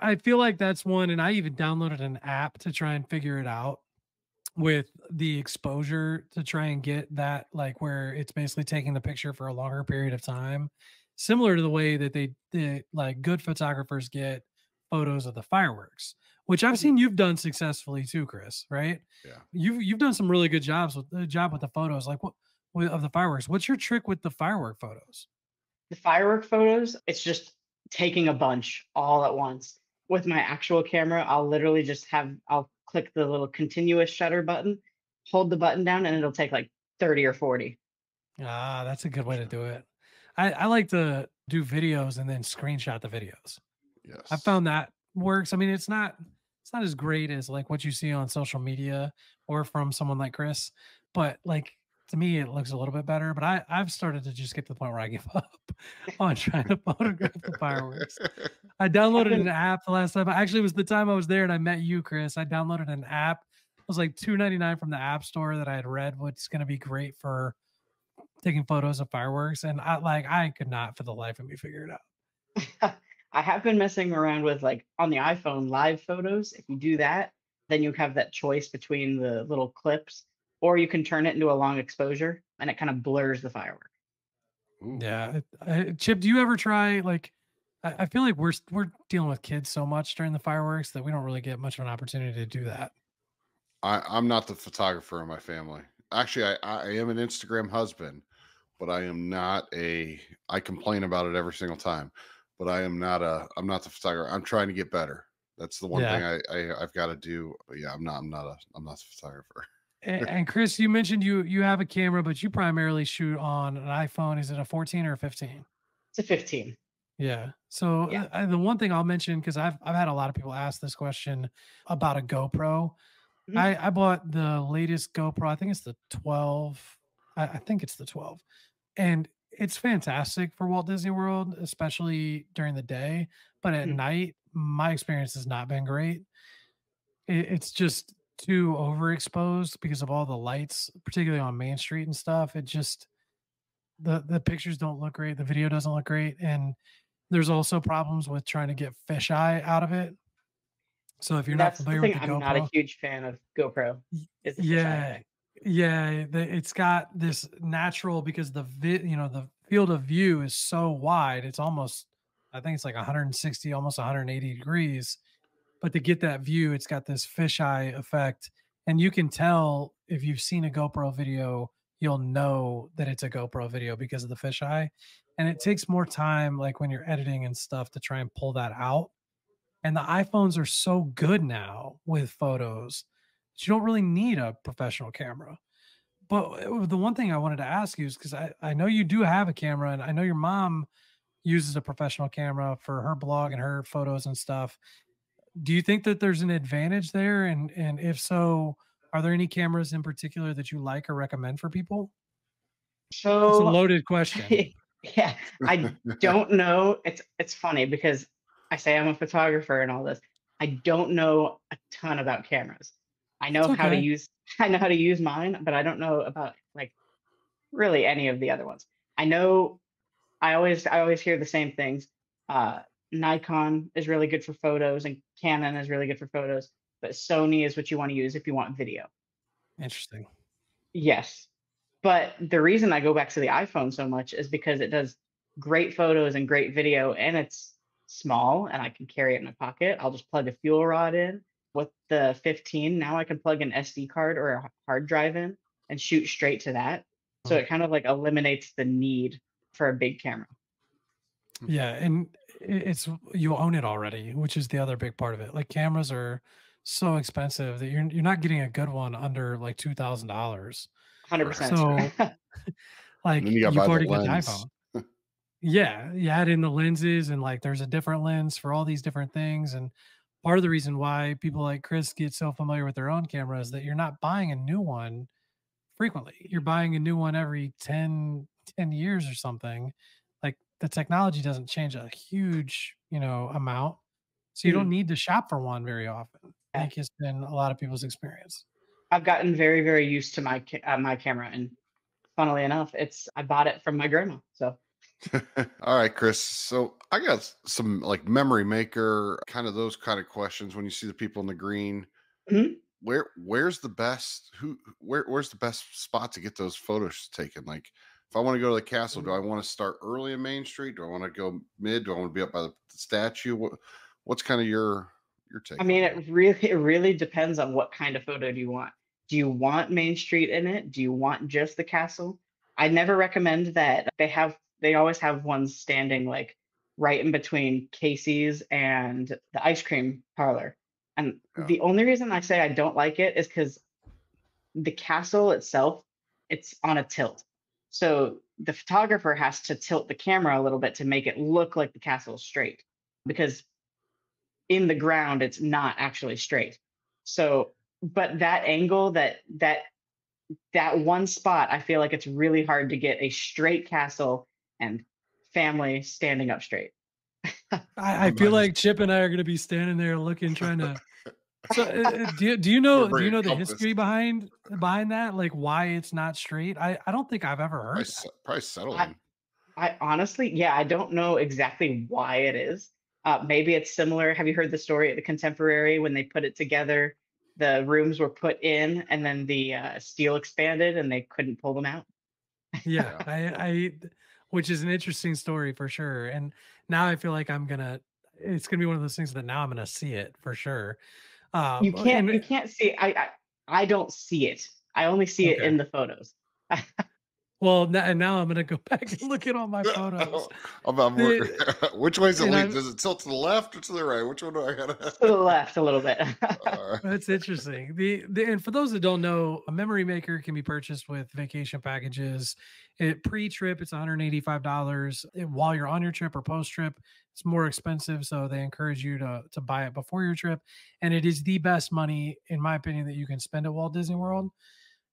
I feel like that's one, and I even downloaded an app to try and figure it out with the exposure to try and get that, like where it's basically taking the picture for a longer period of time, similar to the way that they like good photographers get photos of the fireworks, which I've seen you've done successfully too, Chris, right? Yeah. You've done some really good job with the photos, like of the fireworks. What's your trick with the firework photos? The firework photos, it's just taking a bunch all at once. With my actual camera, I'll literally just I'll click the little continuous shutter button, hold the button down, and it'll take like 30 or 40. Ah, that's a good way to do it. I like to do videos and then screenshot the videos. Yes. I found that works. I mean, it's not as great as like what you see on social media or from someone like Chris, but like to me, it looks a little bit better. But I've started to just get to the point where I give up on trying to photograph the fireworks. I downloaded an app the last time. Actually, it was the time I was there and I met you, Chris. I downloaded an app. It was like $2.99 from the app store that I had read, what's going to be great for taking photos of fireworks. And I could not for the life of me figure it out. I have been messing around with, like, on the iPhone, live photos. If you do that, then you have that choice between the little clips, or you can turn it into a long exposure and it kind of blurs the firework. Ooh. Yeah. Chip, do you ever try, like, I feel like we're dealing with kids so much during the fireworks that we don't really get much of an opportunity to do that. I'm not the photographer in my family. Actually, I am an Instagram husband, but I am not I complain about it every single time, but I'm not the photographer. I'm trying to get better. That's the one thing I've got to do. But yeah, I'm not the photographer. And Chris, you mentioned you have a camera, but you primarily shoot on an iPhone. Is it a 14 or a 15? It's a 15. Yeah. So yeah. The one thing I'll mention, because I've had a lot of people ask this question about a GoPro. Mm-hmm. I bought the latest GoPro. I think it's the 12. I think it's the 12. And it's fantastic for Walt Disney World, especially during the day. But at night, my experience has not been great. It's just too overexposed because of all the lights, particularly on Main Street and stuff. It just, the pictures don't look great. The video doesn't look great. And there's also problems with trying to get fisheye out of it. So if you're not familiar with the GoPro, I'm not a huge fan of GoPro. Yeah. It's got this natural, because the field of view is so wide. It's almost, I think it's like 160, almost 180 degrees. But to get that view, it's got this fisheye effect. And you can tell if you've seen a GoPro video, you'll know that it's a GoPro video because of the fisheye. And it takes more time, like when you're editing and stuff, to try and pull that out. And the iPhones are so good now with photos that you don't really need a professional camera. But the one thing I wanted to ask you is, because I know you do have a camera, and I know your mom uses a professional camera for her blog and her photos and stuff. Do you think that there's an advantage there? And if so, are there any cameras in particular that you like or recommend for people? So it's a loaded question. Yeah, I don't know. It's funny because I say I'm a photographer and all this. I don't know a ton about cameras. I know how to use mine, but I don't know about like really any of the other ones. I know I always hear the same things. Nikon is really good for photos and Canon is really good for photos, but Sony is what you want to use if you want video. Interesting. Yes. But the reason I go back to the iPhone so much is because it does great photos and great video, and it's small and I can carry it in my pocket. I'll just plug a fuel rod in. With the 15, now I can plug an SD card or a hard drive in and shoot straight to that. So it kind of like eliminates the need for a big camera. Yeah, and it's, you own it already, which is the other big part of it. Like cameras are so expensive that you're not getting a good one under like $2,000. 100%. So like you've already got an iPhone. Yeah, you add in the lenses, and like there's a different lens for all these different things. And part of the reason why people like Chris get so familiar with their own camera is that you're not buying a new one frequently. You're buying a new one every 10 years or something. Like the technology doesn't change a huge, amount. So you don't need to shop for one very often. I think it's been a lot of people's experience. I've gotten very, very used to my camera. And funnily enough, I bought it from my grandma. So. All right, Chris. So I got some like Memory Maker, kind of those kind of questions. When you see the people in the green, where's the best? Where's the best spot to get those photos taken? Like, if I want to go to the castle, do I want to start early in Main Street? Do I want to go mid? Do I want to be up by the statue? What's kind of your take? I mean, it really depends on what kind of photo do you want. Do you want Main Street in it? Do you want just the castle? I never recommend that. They always have ones standing like right in between Casey's and the ice cream parlor. And the only reason I say I don't like it is because the castle itself, it's on a tilt. So the photographer has to tilt the camera a little bit to make it look like the castle is straight, because in the ground, it's not actually straight. So, but that angle, that one spot, I feel like it's really hard to get a straight castle and family standing up straight. I feel like Chip and I are going to be standing there looking, trying to. So, do you know the history behind that? Like why it's not straight? I don't think I've ever heard. Probably settling. I honestly, I don't know exactly why it is. Maybe it's similar. Have you heard the story at the Contemporary when they put it together? The rooms were put in, and then the steel expanded, and they couldn't pull them out. Yeah, which is an interesting story for sure. And now I feel like it's going to be one of those things that now I'm going to see it for sure. You can't see, I don't see it. I only see it in the photos. Well, now I'm going to go back and look at all my photos. Which way is it lead? Does it tilt to the left or to the right? Which one do I got to? To the left a little bit. Right. That's interesting. And for those that don't know, a Memory Maker can be purchased with vacation packages. Pre-trip, it's $185. While you're on your trip or post-trip, it's more expensive. So they encourage you to buy it before your trip. And it is the best money, in my opinion, that you can spend at Walt Disney World.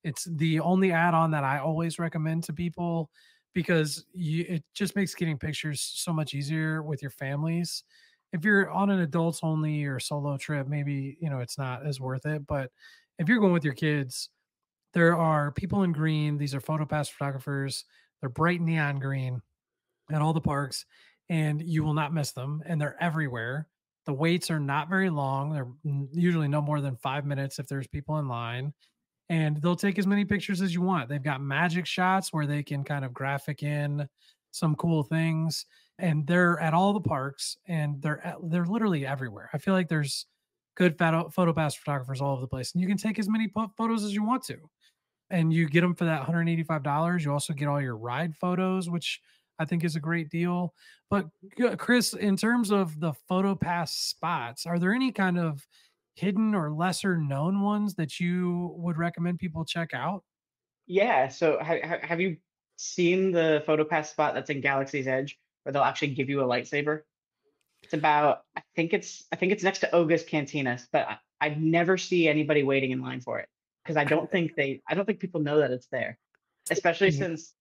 It's the only add-on that I always recommend to people, because it just makes getting pictures so much easier with your families. If you're on an adults only or solo trip, maybe, it's not as worth it. But if you're going with your kids, there are people in green. These are PhotoPass photographers. They're bright neon green at all the parks, and you will not miss them. And they're everywhere. The waits are not very long. They're usually no more than 5 minutes if there's people in line. And they'll take as many pictures as you want. They've got magic shots where they can kind of graphic in some cool things. And they're at all the parks, and they're literally everywhere. I feel like there's good PhotoPass photographers all over the place. And you can take as many photos as you want to. And you get them for that $185. You also get all your ride photos, which I think is a great deal. But Chris, in terms of the PhotoPass spots, are there any kind of hidden or lesser known ones that you would recommend people check out? Yeah. So have you seen the PhotoPass spot that's in Galaxy's Edge where they'll actually give you a lightsaber? It's about, I think it's next to Oga's Cantina, but I never see anybody waiting in line for it, because I don't think people know that it's there, especially since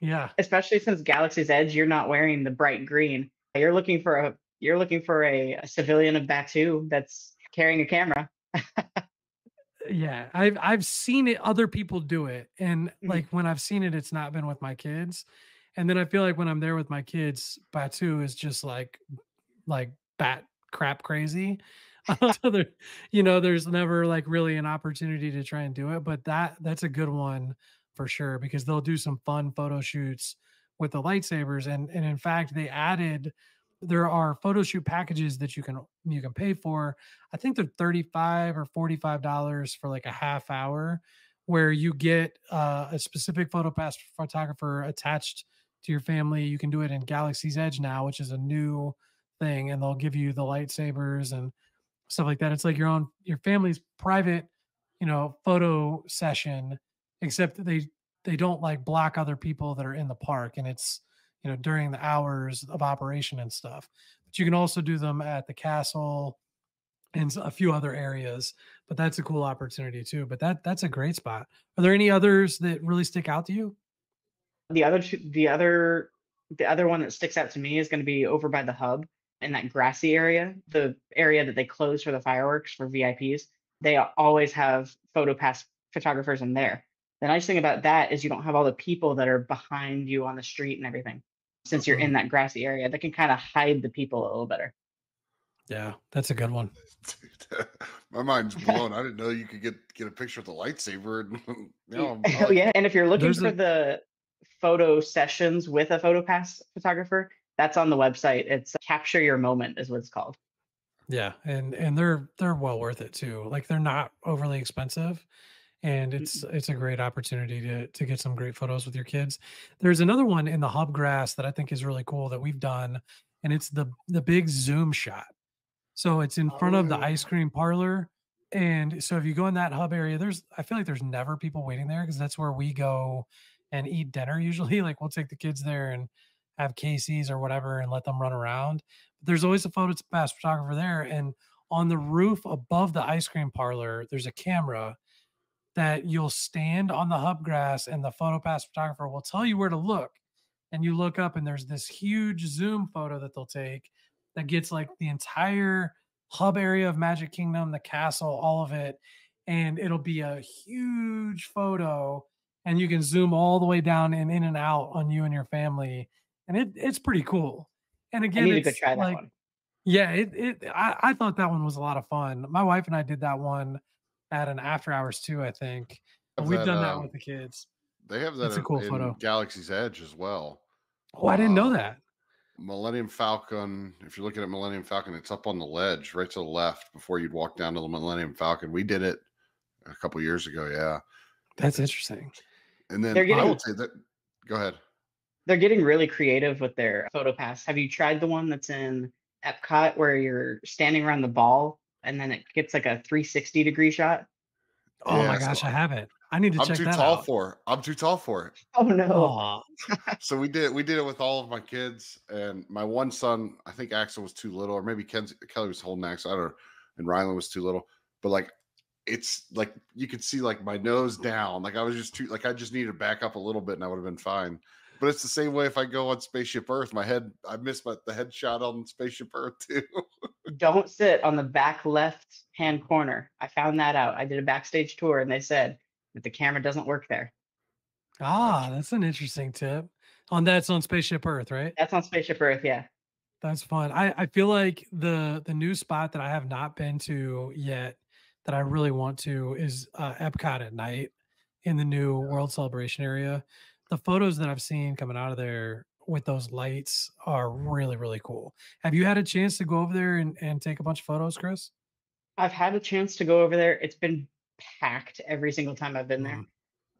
Galaxy's Edge, you're not wearing the bright green. You're looking for a civilian of Batuu that's carrying a camera. yeah, I've seen it, other people do it. And like when I've seen it, it's not been with my kids. And then I feel like when I'm there with my kids, Batu is just like bat crap crazy. So there, you know, there's never like really an opportunity to try and do it, but that's a good one for sure, because they'll do some fun photo shoots with the lightsabers. And in fact, they added, there are photo shoot packages that you can pay for. I think they're $35 or $45 for like a half hour, where you get a specific PhotoPass photographer attached to your family. You can do it in Galaxy's Edge now, which is a new thing, and they'll give you the lightsabers and stuff like that. It's like your family's private, you know, photo session, except that they don't like block other people that are in the park, and it's, you know, during the hours of operation and stuff. But you can also do them at the castle and a few other areas, but that's a cool opportunity too. But that's a great spot. Are there any others that really stick out to you? The other one that sticks out to me is going to be over by the hub in that grassy area, the area that they close for the fireworks for VIPs. They always have PhotoPass photographers in there. The nice thing about that is you don't have all the people that are behind you on the street and everything. Since you're in that grassy area, that can kind of hide the people a little better. Yeah, that's a good one. Dude, my mind's blown. I didn't know you could get a picture with a lightsaber. And now oh yeah, and if you're looking for the photo sessions with a PhotoPass photographer, that's on the website. It's Capture Your Moment is what it's called. Yeah, and they're well worth it too. Like, they're not overly expensive. And it's a great opportunity to get some great photos with your kids. There's another one in the hub grass that I think is really cool that we've done, and it's the big zoom shot. So it's in front of the ice cream parlor, and so if you go in that hub area, I feel like there's never people waiting there, because that's where we go and eat dinner usually. Like, we'll take the kids there and have Casey's or whatever and let them run around. But there's always a PhotoPass photographer there, and on the roof above the ice cream parlor, there's a camera that you'll stand on the hub grass, and the PhotoPass photographer will tell you where to look. And you look up, and there's this huge zoom photo that they'll take that gets like the entire hub area of Magic Kingdom, the castle, all of it. And it'll be a huge photo, and you can zoom all the way down and in and out on you and your family. And it's pretty cool. And again, I need to go try that one. Yeah, I thought that one was a lot of fun. My wife and I did that one at an after hours too, I think. We've done that with the kids. They have that in Galaxy's Edge as well. Oh, I didn't know that. Millennium Falcon, if you're looking at Millennium Falcon, it's up on the ledge right to the left before you'd walk down to the Millennium Falcon. We did it a couple years ago, yeah. That's interesting. And then I would say that, go ahead. They're getting really creative with their PhotoPass. Have you tried the one that's in Epcot where you're standing around the ball and then it gets like a 360-degree shot? Oh yeah, my gosh, I haven't. I need to check that out. I'm too tall for it. Oh no. So we did it with all of my kids, and my one son, I think Axel was too little, or maybe Kelly was holding Axel, I don't know, and Rylan was too little. But like, it's like you could see like my nose down. Like, I was just too, like, I just needed to back up a little bit and I would have been fine. But it's the same way if I go on Spaceship Earth, I missed the headshot on Spaceship Earth too. Don't sit on the back left-hand corner. I found that out. I did a backstage tour, and they said that the camera doesn't work there. Ah, that's an interesting tip. That's on Spaceship Earth, right? That's on Spaceship Earth, yeah. That's fun. I feel like the new spot that I have not been to yet that I really want to is Epcot at night in the new World Celebration area. The photos that I've seen coming out of there with those lights are really, really cool. Have you had a chance to go over there and take a bunch of photos, Chris? I've had a chance to go over there. It's been packed every single time I've been there.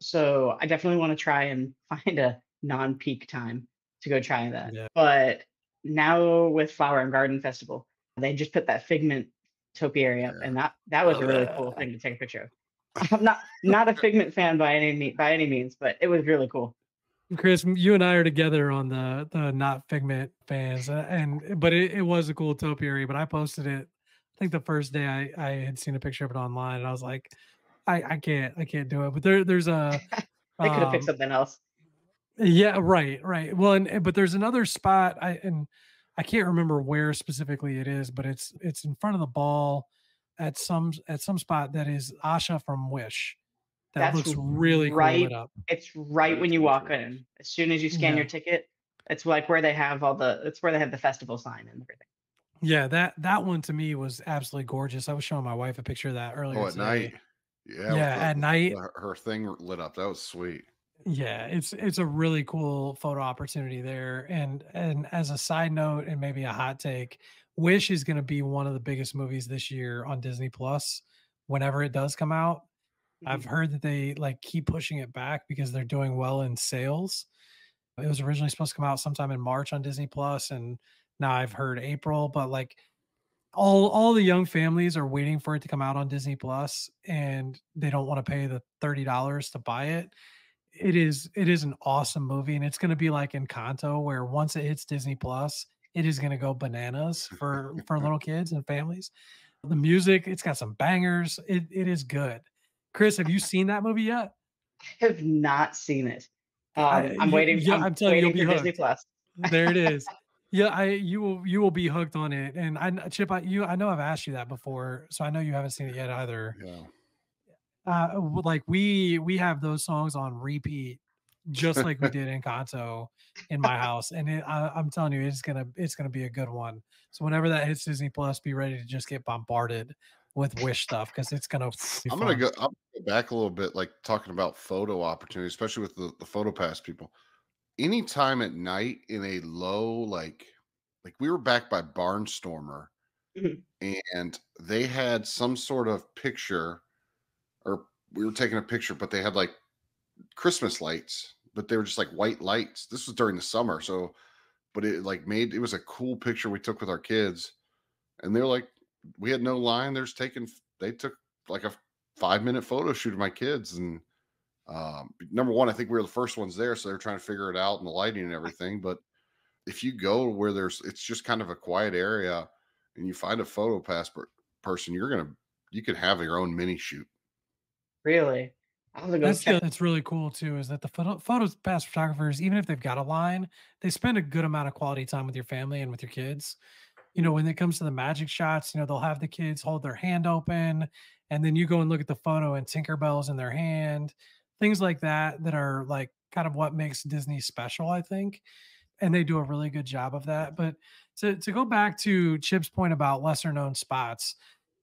So I definitely want to try and find a non-peak time to go try that. Yeah. But now with Flower and Garden Festival, they just put that Figment topiary up, and that was a really cool thing to take a picture of. I'm not a Figment fan by any means, but it was really cool. Chris, you and I are together on the not Figment fans, but it was a cool topiary. But I posted it, I think the first day I had seen a picture of it online, and I was like, I can't do it. But there's a they could have picked something else. Yeah, right. Well, but there's another spot, I can't remember where specifically it is, but it's in front of the ball. at some spot that is Asha from Wish. That looks really cool up. It's right when you walk in. As soon as you scan your ticket, it's like where they have all the. It's where they have the festival sign and everything. Yeah, that one to me was absolutely gorgeous. I was showing my wife a picture of that earlier. Oh, at night. Yeah, at night. Her thing lit up. That was sweet. Yeah, it's a really cool photo opportunity there. And as a side note and maybe a hot take, Wish is going to be one of the biggest movies this year on Disney Plus whenever it does come out. I've heard that they keep pushing it back because they're doing well in sales. It was originally supposed to come out sometime in March on Disney Plus, and now I've heard April, but all the young families are waiting for it to come out on Disney Plus, and they don't want to pay the $30 to buy it. It is an awesome movie, and it's going to be like Encanto, where once it hits Disney Plus, it is going to go bananas for little kids and families. The music, it's got some bangers. It is good. Chris, have you seen that movie yet? I have not seen it. I'm waiting. Yeah, I'm telling you, you'll be hooked. Disney Plus. There it is. Yeah, you will be hooked on it. And Chip, I know I've asked you that before, so I know you haven't seen it yet either. Yeah. We have those songs on repeat, just like we did Encanto in my house. And I'm telling you, it's gonna be a good one. So whenever that hits Disney Plus, be ready to just get bombarded with Wish stuff, because it's gonna. I'm gonna go back a little bit, talking about photo opportunities, especially with the PhotoPass people. Anytime at night in a low, like we were back by Barnstormer, and they had some sort of picture, or we were taking a picture, but they had Christmas lights, but they were just white lights. This was during the summer, so, but it it was a cool picture we took with our kids, and they're we had no line. They took a 5-minute photo shoot of my kids. And number one, I think we were the first ones there, so they're trying to figure it out and the lighting and everything. But if you go where it's just kind of a quiet area, and you find a photo pass person, you could have your own mini shoot. Really? That's really cool too, is that the PhotoPass photographers, even if they've got a line, they spend a good amount of quality time with your family and with your kids. When it comes to the magic shots, they'll have the kids hold their hand open, and then you go and look at the photo and Tinkerbell's in their hand, things like that, that are kind of what makes Disney special, I think. And they do a really good job of that. But to go back to Chip's point about lesser known spots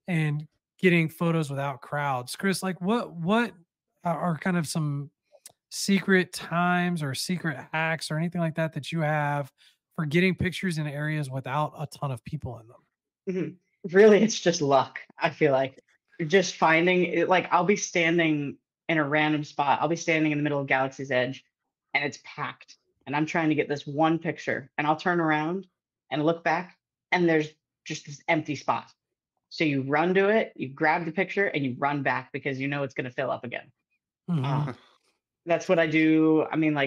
and getting photos without crowds, Chris, what are kind of some secret times or secret hacks or anything like that that you have for getting pictures in areas without a ton of people in them? Really, it's just luck. I feel like just finding it. I'll be standing in a random spot. I'll be standing in the middle of Galaxy's Edge, and it's packed, and I'm trying to get this one picture, and I'll turn around and look back, and there's just this empty spot. So you run to it, you grab the picture, and you run back, because it's going to fill up again. That's what I do. I mean,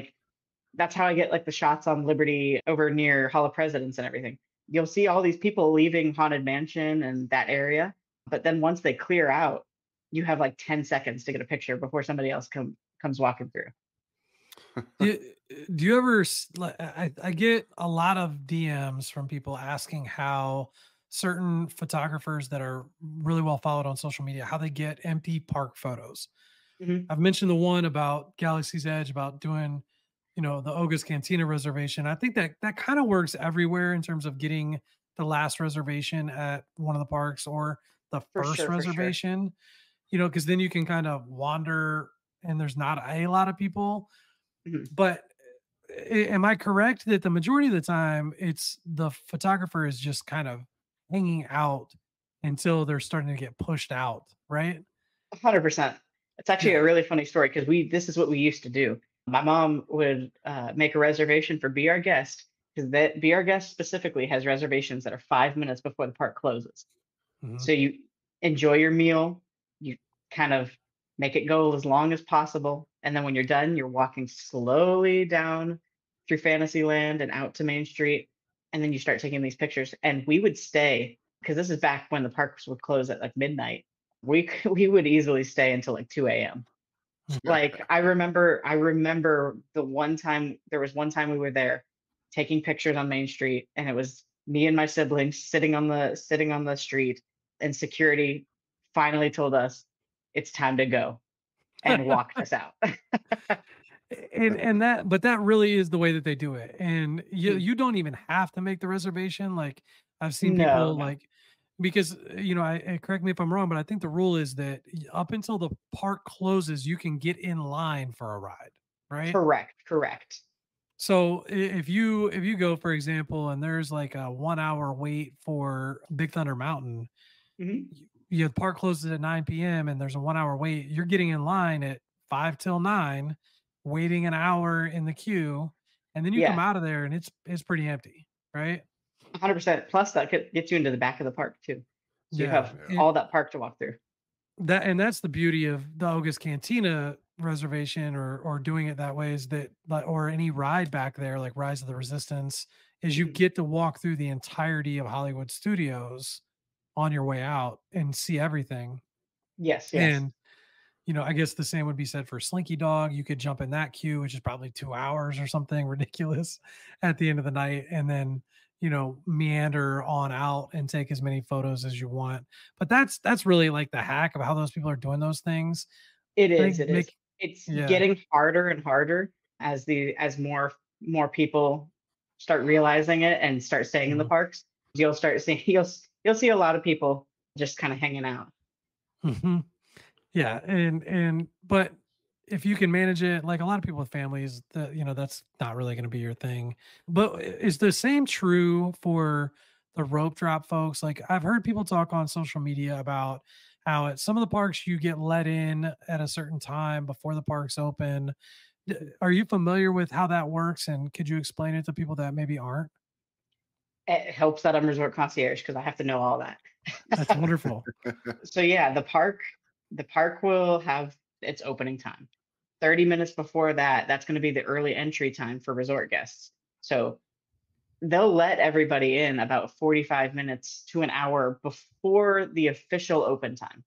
that's how I get the shots on Liberty over near Hall of Presidents and everything. You'll see all these people leaving Haunted Mansion and that area, but then once they clear out, you have 10 seconds to get a picture before somebody else comes walking through. do you ever, I get a lot of DMs from people asking how certain photographers that are really well followed on social media, how they get empty park photos. I've mentioned the one about Galaxy's Edge, about doing the Oga's Cantina reservation. I think that kind of works everywhere in terms of getting the last reservation at one of the parks, or the first reservation, because then you can kind of wander and there's not a lot of people. But am I correct that the majority of the time it's the photographer is just kind of hanging out until they're starting to get pushed out, right? 100%. It's actually a really funny story, because this is what we used to do. My mom would make a reservation for Be Our Guest, because that Be Our Guest specifically has reservations that are 5 minutes before the park closes. So you enjoy your meal, you kind of make it go as long as possible, and then when you're done, you're walking slowly down through Fantasyland and out to Main Street, and then you start taking these pictures. And we would stay, because this is back when the parks would close at midnight. We would easily stay until 2 a.m. I remember there was one time we were there taking pictures on Main Street, and it was me and my siblings sitting on the street, and security finally told us it's time to go and walked us out. But that really is the way that they do it. And you don't even have to make the reservation. Like I've seen people because, you know, I correct me if I'm wrong, but I think the rule is that up until the park closes, you can get in line for a ride, right? Correct. So if you go, for example, and there's like a 1 hour wait for Big Thunder Mountain, the park closes at 9 p.m. and there's a 1 hour wait, you're getting in line at 5 till 9, waiting an hour in the queue, and then you come out of there and it's pretty empty, right? 100%. Plus that gets you into the back of the park too. So you have all that park to walk through. That's the beauty of the Oga's Cantina reservation or doing it that way, is that, or any ride back there like Rise of the Resistance, is you get to walk through the entirety of Hollywood Studios on your way out and see everything. Yes. And you know, I guess the same would be said for Slinky Dog. You could jump in that queue, which is probably 2 hours or something ridiculous at the end of the night, and then, you know, meander on out and take as many photos as you want. But that's really like the hack of how those people are doing those things. It's getting harder and harder as more people start realizing it and start staying in the parks. You'll see a lot of people just kind of hanging out. Yeah, and but if you can manage it, like a lot of people with families, that's not really going to be your thing. But is the same true for the rope drop folks? Like I've heard people talk on social media about how at some of the parks you get let in at a certain time before the parks open. Are you familiar with how that works? And could you explain it to people that maybe aren't? It helps that I'm Resort Concierge because I have to know all that. That's wonderful. So yeah, the park will have its opening time. 30 minutes before that, that's going to be the early entry time for resort guests. So they'll let everybody in about 45 minutes to an hour before the official open time.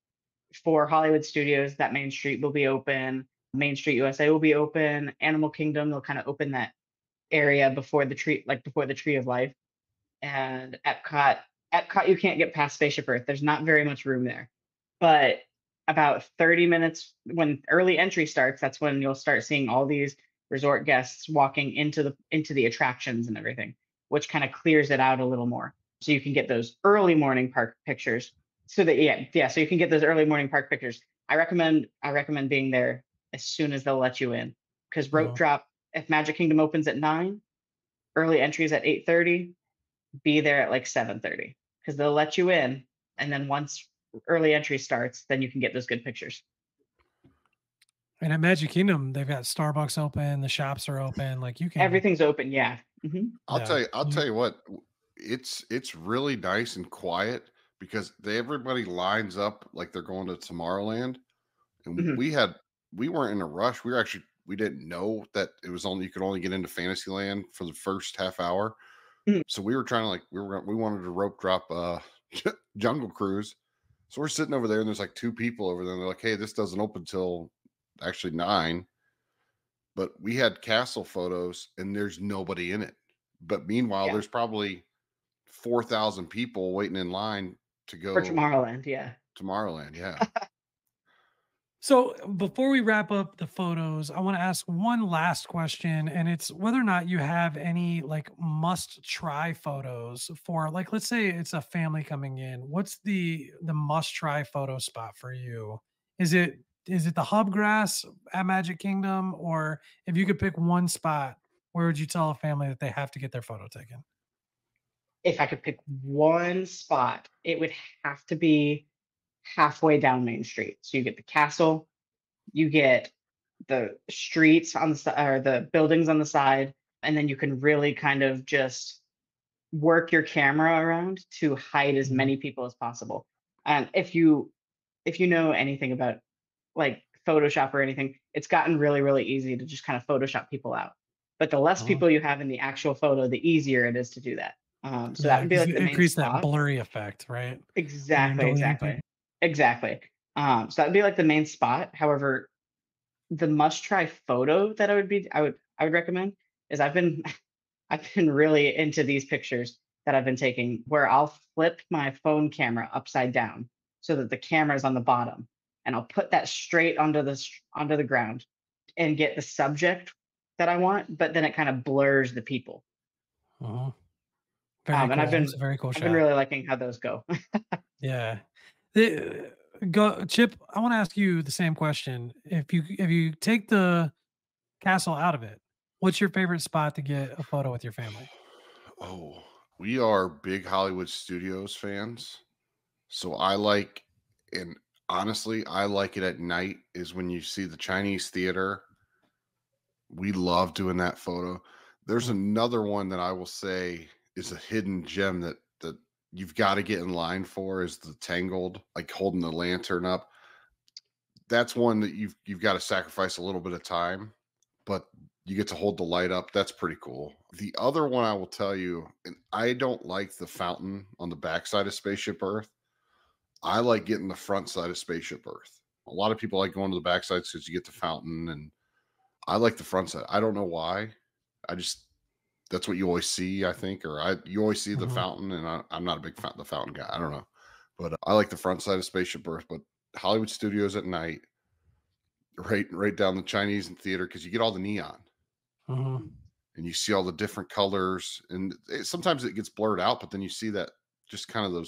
For Hollywood Studios, that Main Street will be open. Main Street USA will be open. Animal Kingdom, they'll kind of open that area before the Tree of Life. And Epcot, you can't get past Spaceship Earth. There's not very much room there. But about 30 minutes when early entry starts, that's when you'll start seeing all these resort guests walking into the attractions and everything, which kind of clears it out a little more. So you can get those early morning park pictures. So you can get those early morning park pictures. I recommend being there as soon as they'll let you in, because rope drop, if Magic Kingdom opens at 9, early entry is at 8:30, be there at like 7:30, because they'll let you in. And then once early entry starts, then you can get those good pictures. And at Magic Kingdom, they've got Starbucks open, the shops are open, like you can. Everything's open, yeah. Mm-hmm. I'll tell you what, it's really nice and quiet because everybody lines up like they're going to Tomorrowland, and we weren't in a rush. We didn't know that it was only, you could only get into Fantasyland for the first half hour, so we were trying to we wanted to rope drop Jungle Cruise. So we're sitting over there, and there's like two people over there, and they're like, "Hey, this doesn't open till actually 9." But we had castle photos, and there's nobody in it. But meanwhile, there's probably 4,000 people waiting in line to go for Tomorrowland. Yeah, Tomorrowland. Yeah. So before we wrap up the photos, I want to ask one last question, and it's whether or not you have any like must try photos for, like, let's say it's a family coming in. What's the must try photo spot for you? Is it the hub grass at Magic Kingdom? Or if you could pick one spot, where would you tell a family that they have to get their photo taken? If I could pick one spot, it would have to be halfway down Main Street. So you get the castle, you get the streets on the side, or the buildings on the side, and then you can really kind of just work your camera around to hide as many people as possible. And if you know anything about like Photoshop or anything, it's gotten really, really easy to just kind of Photoshop people out. But the less people you have in the actual photo, the easier it is to do that. So that would be like the increase main spot. That blurry effect, right? Exactly. So that'd be like the main spot. However, the must-try photo that I would recommend is I've been really into these pictures that I've been taking, where I'll flip my phone camera upside down. so that the camera's on the bottom, and I'll put that straight onto the ground and get the subject that I want, but then it kind of blurs the people. Oh, very cool. And I've been really liking how those go. Yeah. Chip, I want to ask you the same question. If you take the castle out of it, what's your favorite spot to get a photo with your family? Oh, we are big Hollywood Studios fans. So I like, and honestly, I like it at night is when you see the Chinese Theater. We love doing that photo. There's another one that I will say is a hidden gem that you've got to get in line for, is the Tangled, like holding the lantern up. That's one that you've got to sacrifice a little bit of time, but you get to hold the light up. That's pretty cool. The other one I will tell you, and I don't like the fountain on the backside of Spaceship Earth. I like getting the front side of Spaceship Earth. A lot of people like going to the backside because you get the fountain, and I like the front side. I don't know why. That's what you always see, I think, you always see the fountain, and I'm not a big the fountain guy. I don't know, but I like the front side of Spaceship Earth. But Hollywood Studios at night, right down the Chinese Theater, because you get all the neon, and you see all the different colors, and sometimes it gets blurred out, but then you see that just kind of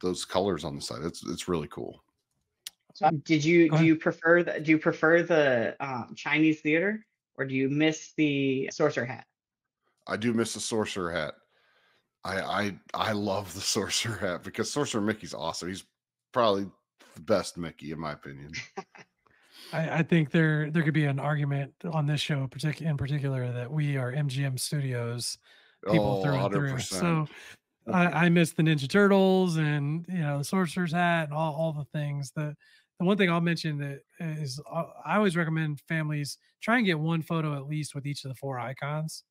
those colors on the side. It's really cool. So do you prefer the Chinese Theater, or do you miss the Sorcerer Hat? I do miss the Sorcerer Hat. I love the Sorcerer Hat because Sorcerer Mickey's awesome. He's probably the best Mickey in my opinion. I think there could be an argument on this show in particular that we are MGM Studios people through and through. So I miss the Ninja Turtles and the Sorcerer's Hat and all the things. The one thing I'll mention that is I always recommend families try and get one photo at least with each of the four icons.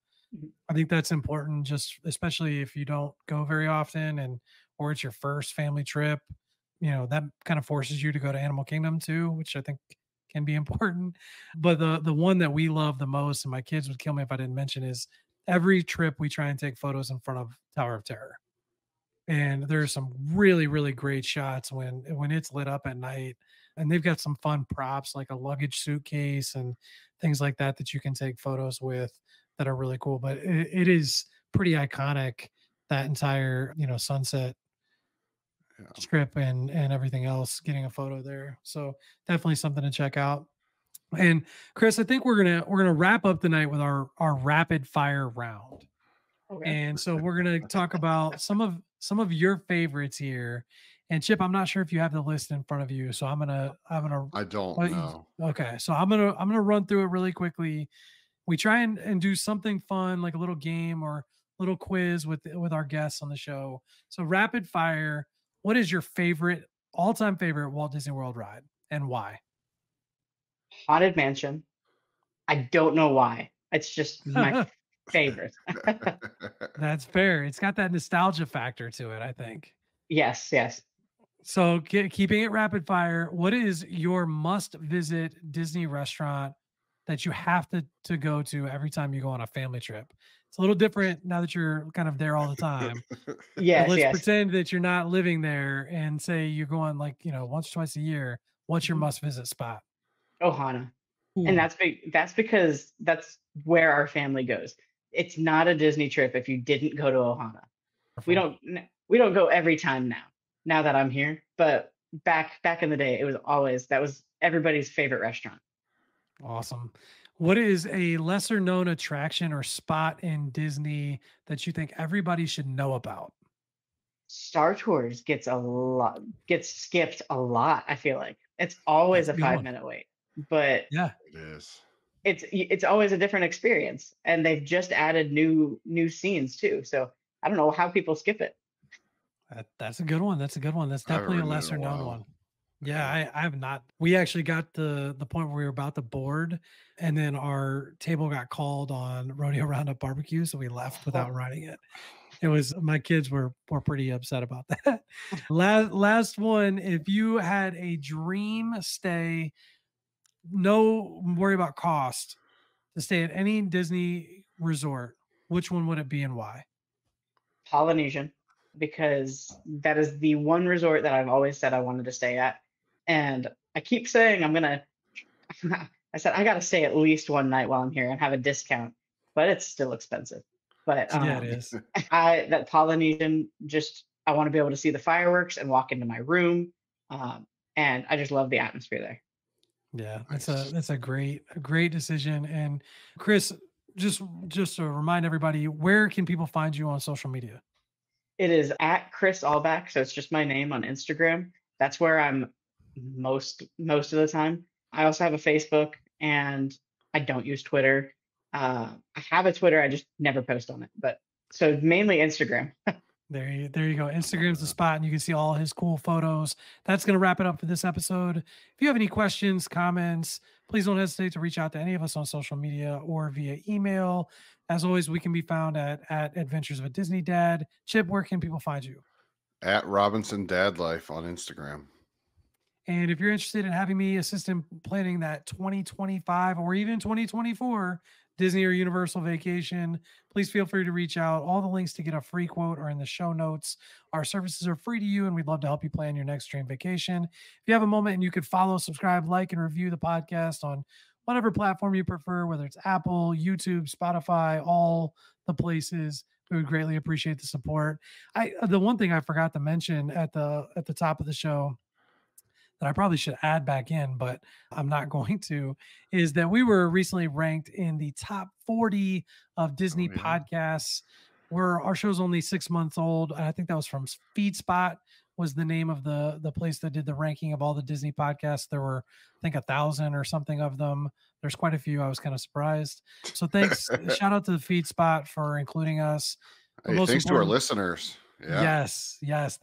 I think that's important, just especially if you don't go very often or it's your first family trip. That kind of forces you to go to Animal Kingdom too, which I think can be important. But the one that we love the most, and my kids would kill me if I didn't mention, is every trip we try and take photos in front of Tower of Terror. And there's some really, really great shots when it's lit up at night, and they've got some fun props like a luggage suitcase and things like that you can take photos with that are really cool. But it is pretty iconic, that entire, sunset strip and everything else, getting a photo there. So definitely something to check out. And Chris, I think we're gonna wrap up the night with our rapid fire round. Okay. And so we're going to talk about some of your favorites here. And Chip, I'm not sure if you have the list in front of you, so I don't know. Okay. So I'm going to run through it really quickly. We try and do something fun, like a little game or little quiz with our guests on the show. So rapid fire, what is your all-time favorite Walt Disney World ride and why? Haunted Mansion. I don't know why. It's just my favorite. That's fair. It's got that nostalgia factor to it, I think. Yes. So keeping it rapid fire, what is your must-visit Disney restaurant that you have to go to every time you go on a family trip? It's a little different now that you're kind of there all the time. Let's pretend that you're not living there and say you're going once or twice a year. What's your must-visit spot? Ohana. Ooh. And that's big. That's because that's where our family goes. It's not a Disney trip if you didn't go to Ohana. Perfect. We don't go every time now that I'm here, but back in the day, that was everybody's favorite restaurant. Awesome. What is a lesser known attraction or spot in Disney that you think everybody should know about? Star Tours gets skipped a lot. I feel like it's always a 5-minute wait, but yeah, it is. It's always a different experience, and they've just added new scenes too. So I don't know how people skip it. That's a good one. That's definitely a lesser known one. Yeah, I have not. We actually got the point where we were about to board, and then our table got called on Rodeo Roundup Barbecue, so we left without riding it. It was, my kids were pretty upset about that. Last one, if you had a dream stay, no worry about cost, to stay at any Disney resort, which one would it be and why? Polynesian. because that is the one resort that I've always said I wanted to stay at. And I keep saying I'm going to, I said, I got to stay at least one night while I'm here and have a discount, but it's still expensive. But yeah, it is. That Polynesian, just, I want to be able to see the fireworks and walk into my room. And I just love the atmosphere there. Yeah, that's a great decision. And Chris, just to remind everybody, where can people find you on social media? It is at Chris Albaeck. So it's just my name on Instagram. That's where I'm most of the time. I also have a Facebook, and I don't use Twitter. I have a Twitter. I just never post on it, but so mainly Instagram. There you go. Instagram's the spot, and you can see all his cool photos. That's going to wrap it up for this episode. If you have any questions, comments, please don't hesitate to reach out to any of us on social media or via email. As always, we can be found at Adventures of a Disney Dad. Chip, where can people find you? At Robinson Dad Life on Instagram. And if you're interested in having me assist in planning that 2025 or even 2024 Disney or Universal vacation, please feel free to reach out. All the links to get a free quote are in the show notes. Our services are free to you, and we'd love to help you plan your next dream vacation. If you have a moment, and you could follow, subscribe, like, and review the podcast on whatever platform you prefer, whether it's Apple, YouTube, Spotify, all the places. We would greatly appreciate the support. The one thing I forgot to mention at the top of the show that I probably should add back in, but I'm not going to, is that we were recently ranked in the top 40 of Disney podcasts, where our show's only 6 months old. And I think that was from FeedSpot, was the name of the place that did the ranking of all the Disney podcasts. There were, I think, 1,000 or something of them. There's quite a few. I was kind of surprised. So thanks. Shout out to the FeedSpot for including us. Hey, thanks to our listeners. Yeah. Yes.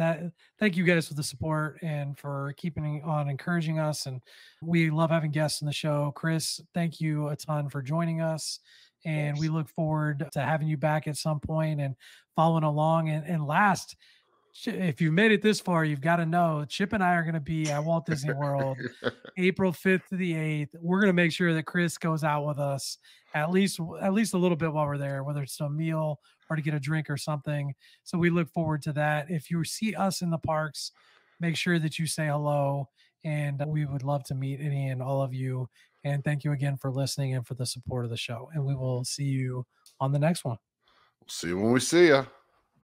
Thank you guys for the support and for keeping on encouraging us. And we love having guests on the show. Chris, thank you a ton for joining us. And we look forward to having you back at some point and following along. And last, if you've made it this far, you've got to know Chip and I are going to be at Walt Disney World April 5th to the 8th. We're going to make sure that Chris goes out with us at least a little bit while we're there, whether it's a meal or to get a drink or something. So we look forward to that. If you see us in the parks, make sure that you say hello, and we would love to meet any and all of you. And thank you again for listening and for the support of the show. And we will see you on the next one. We'll see you when we see you.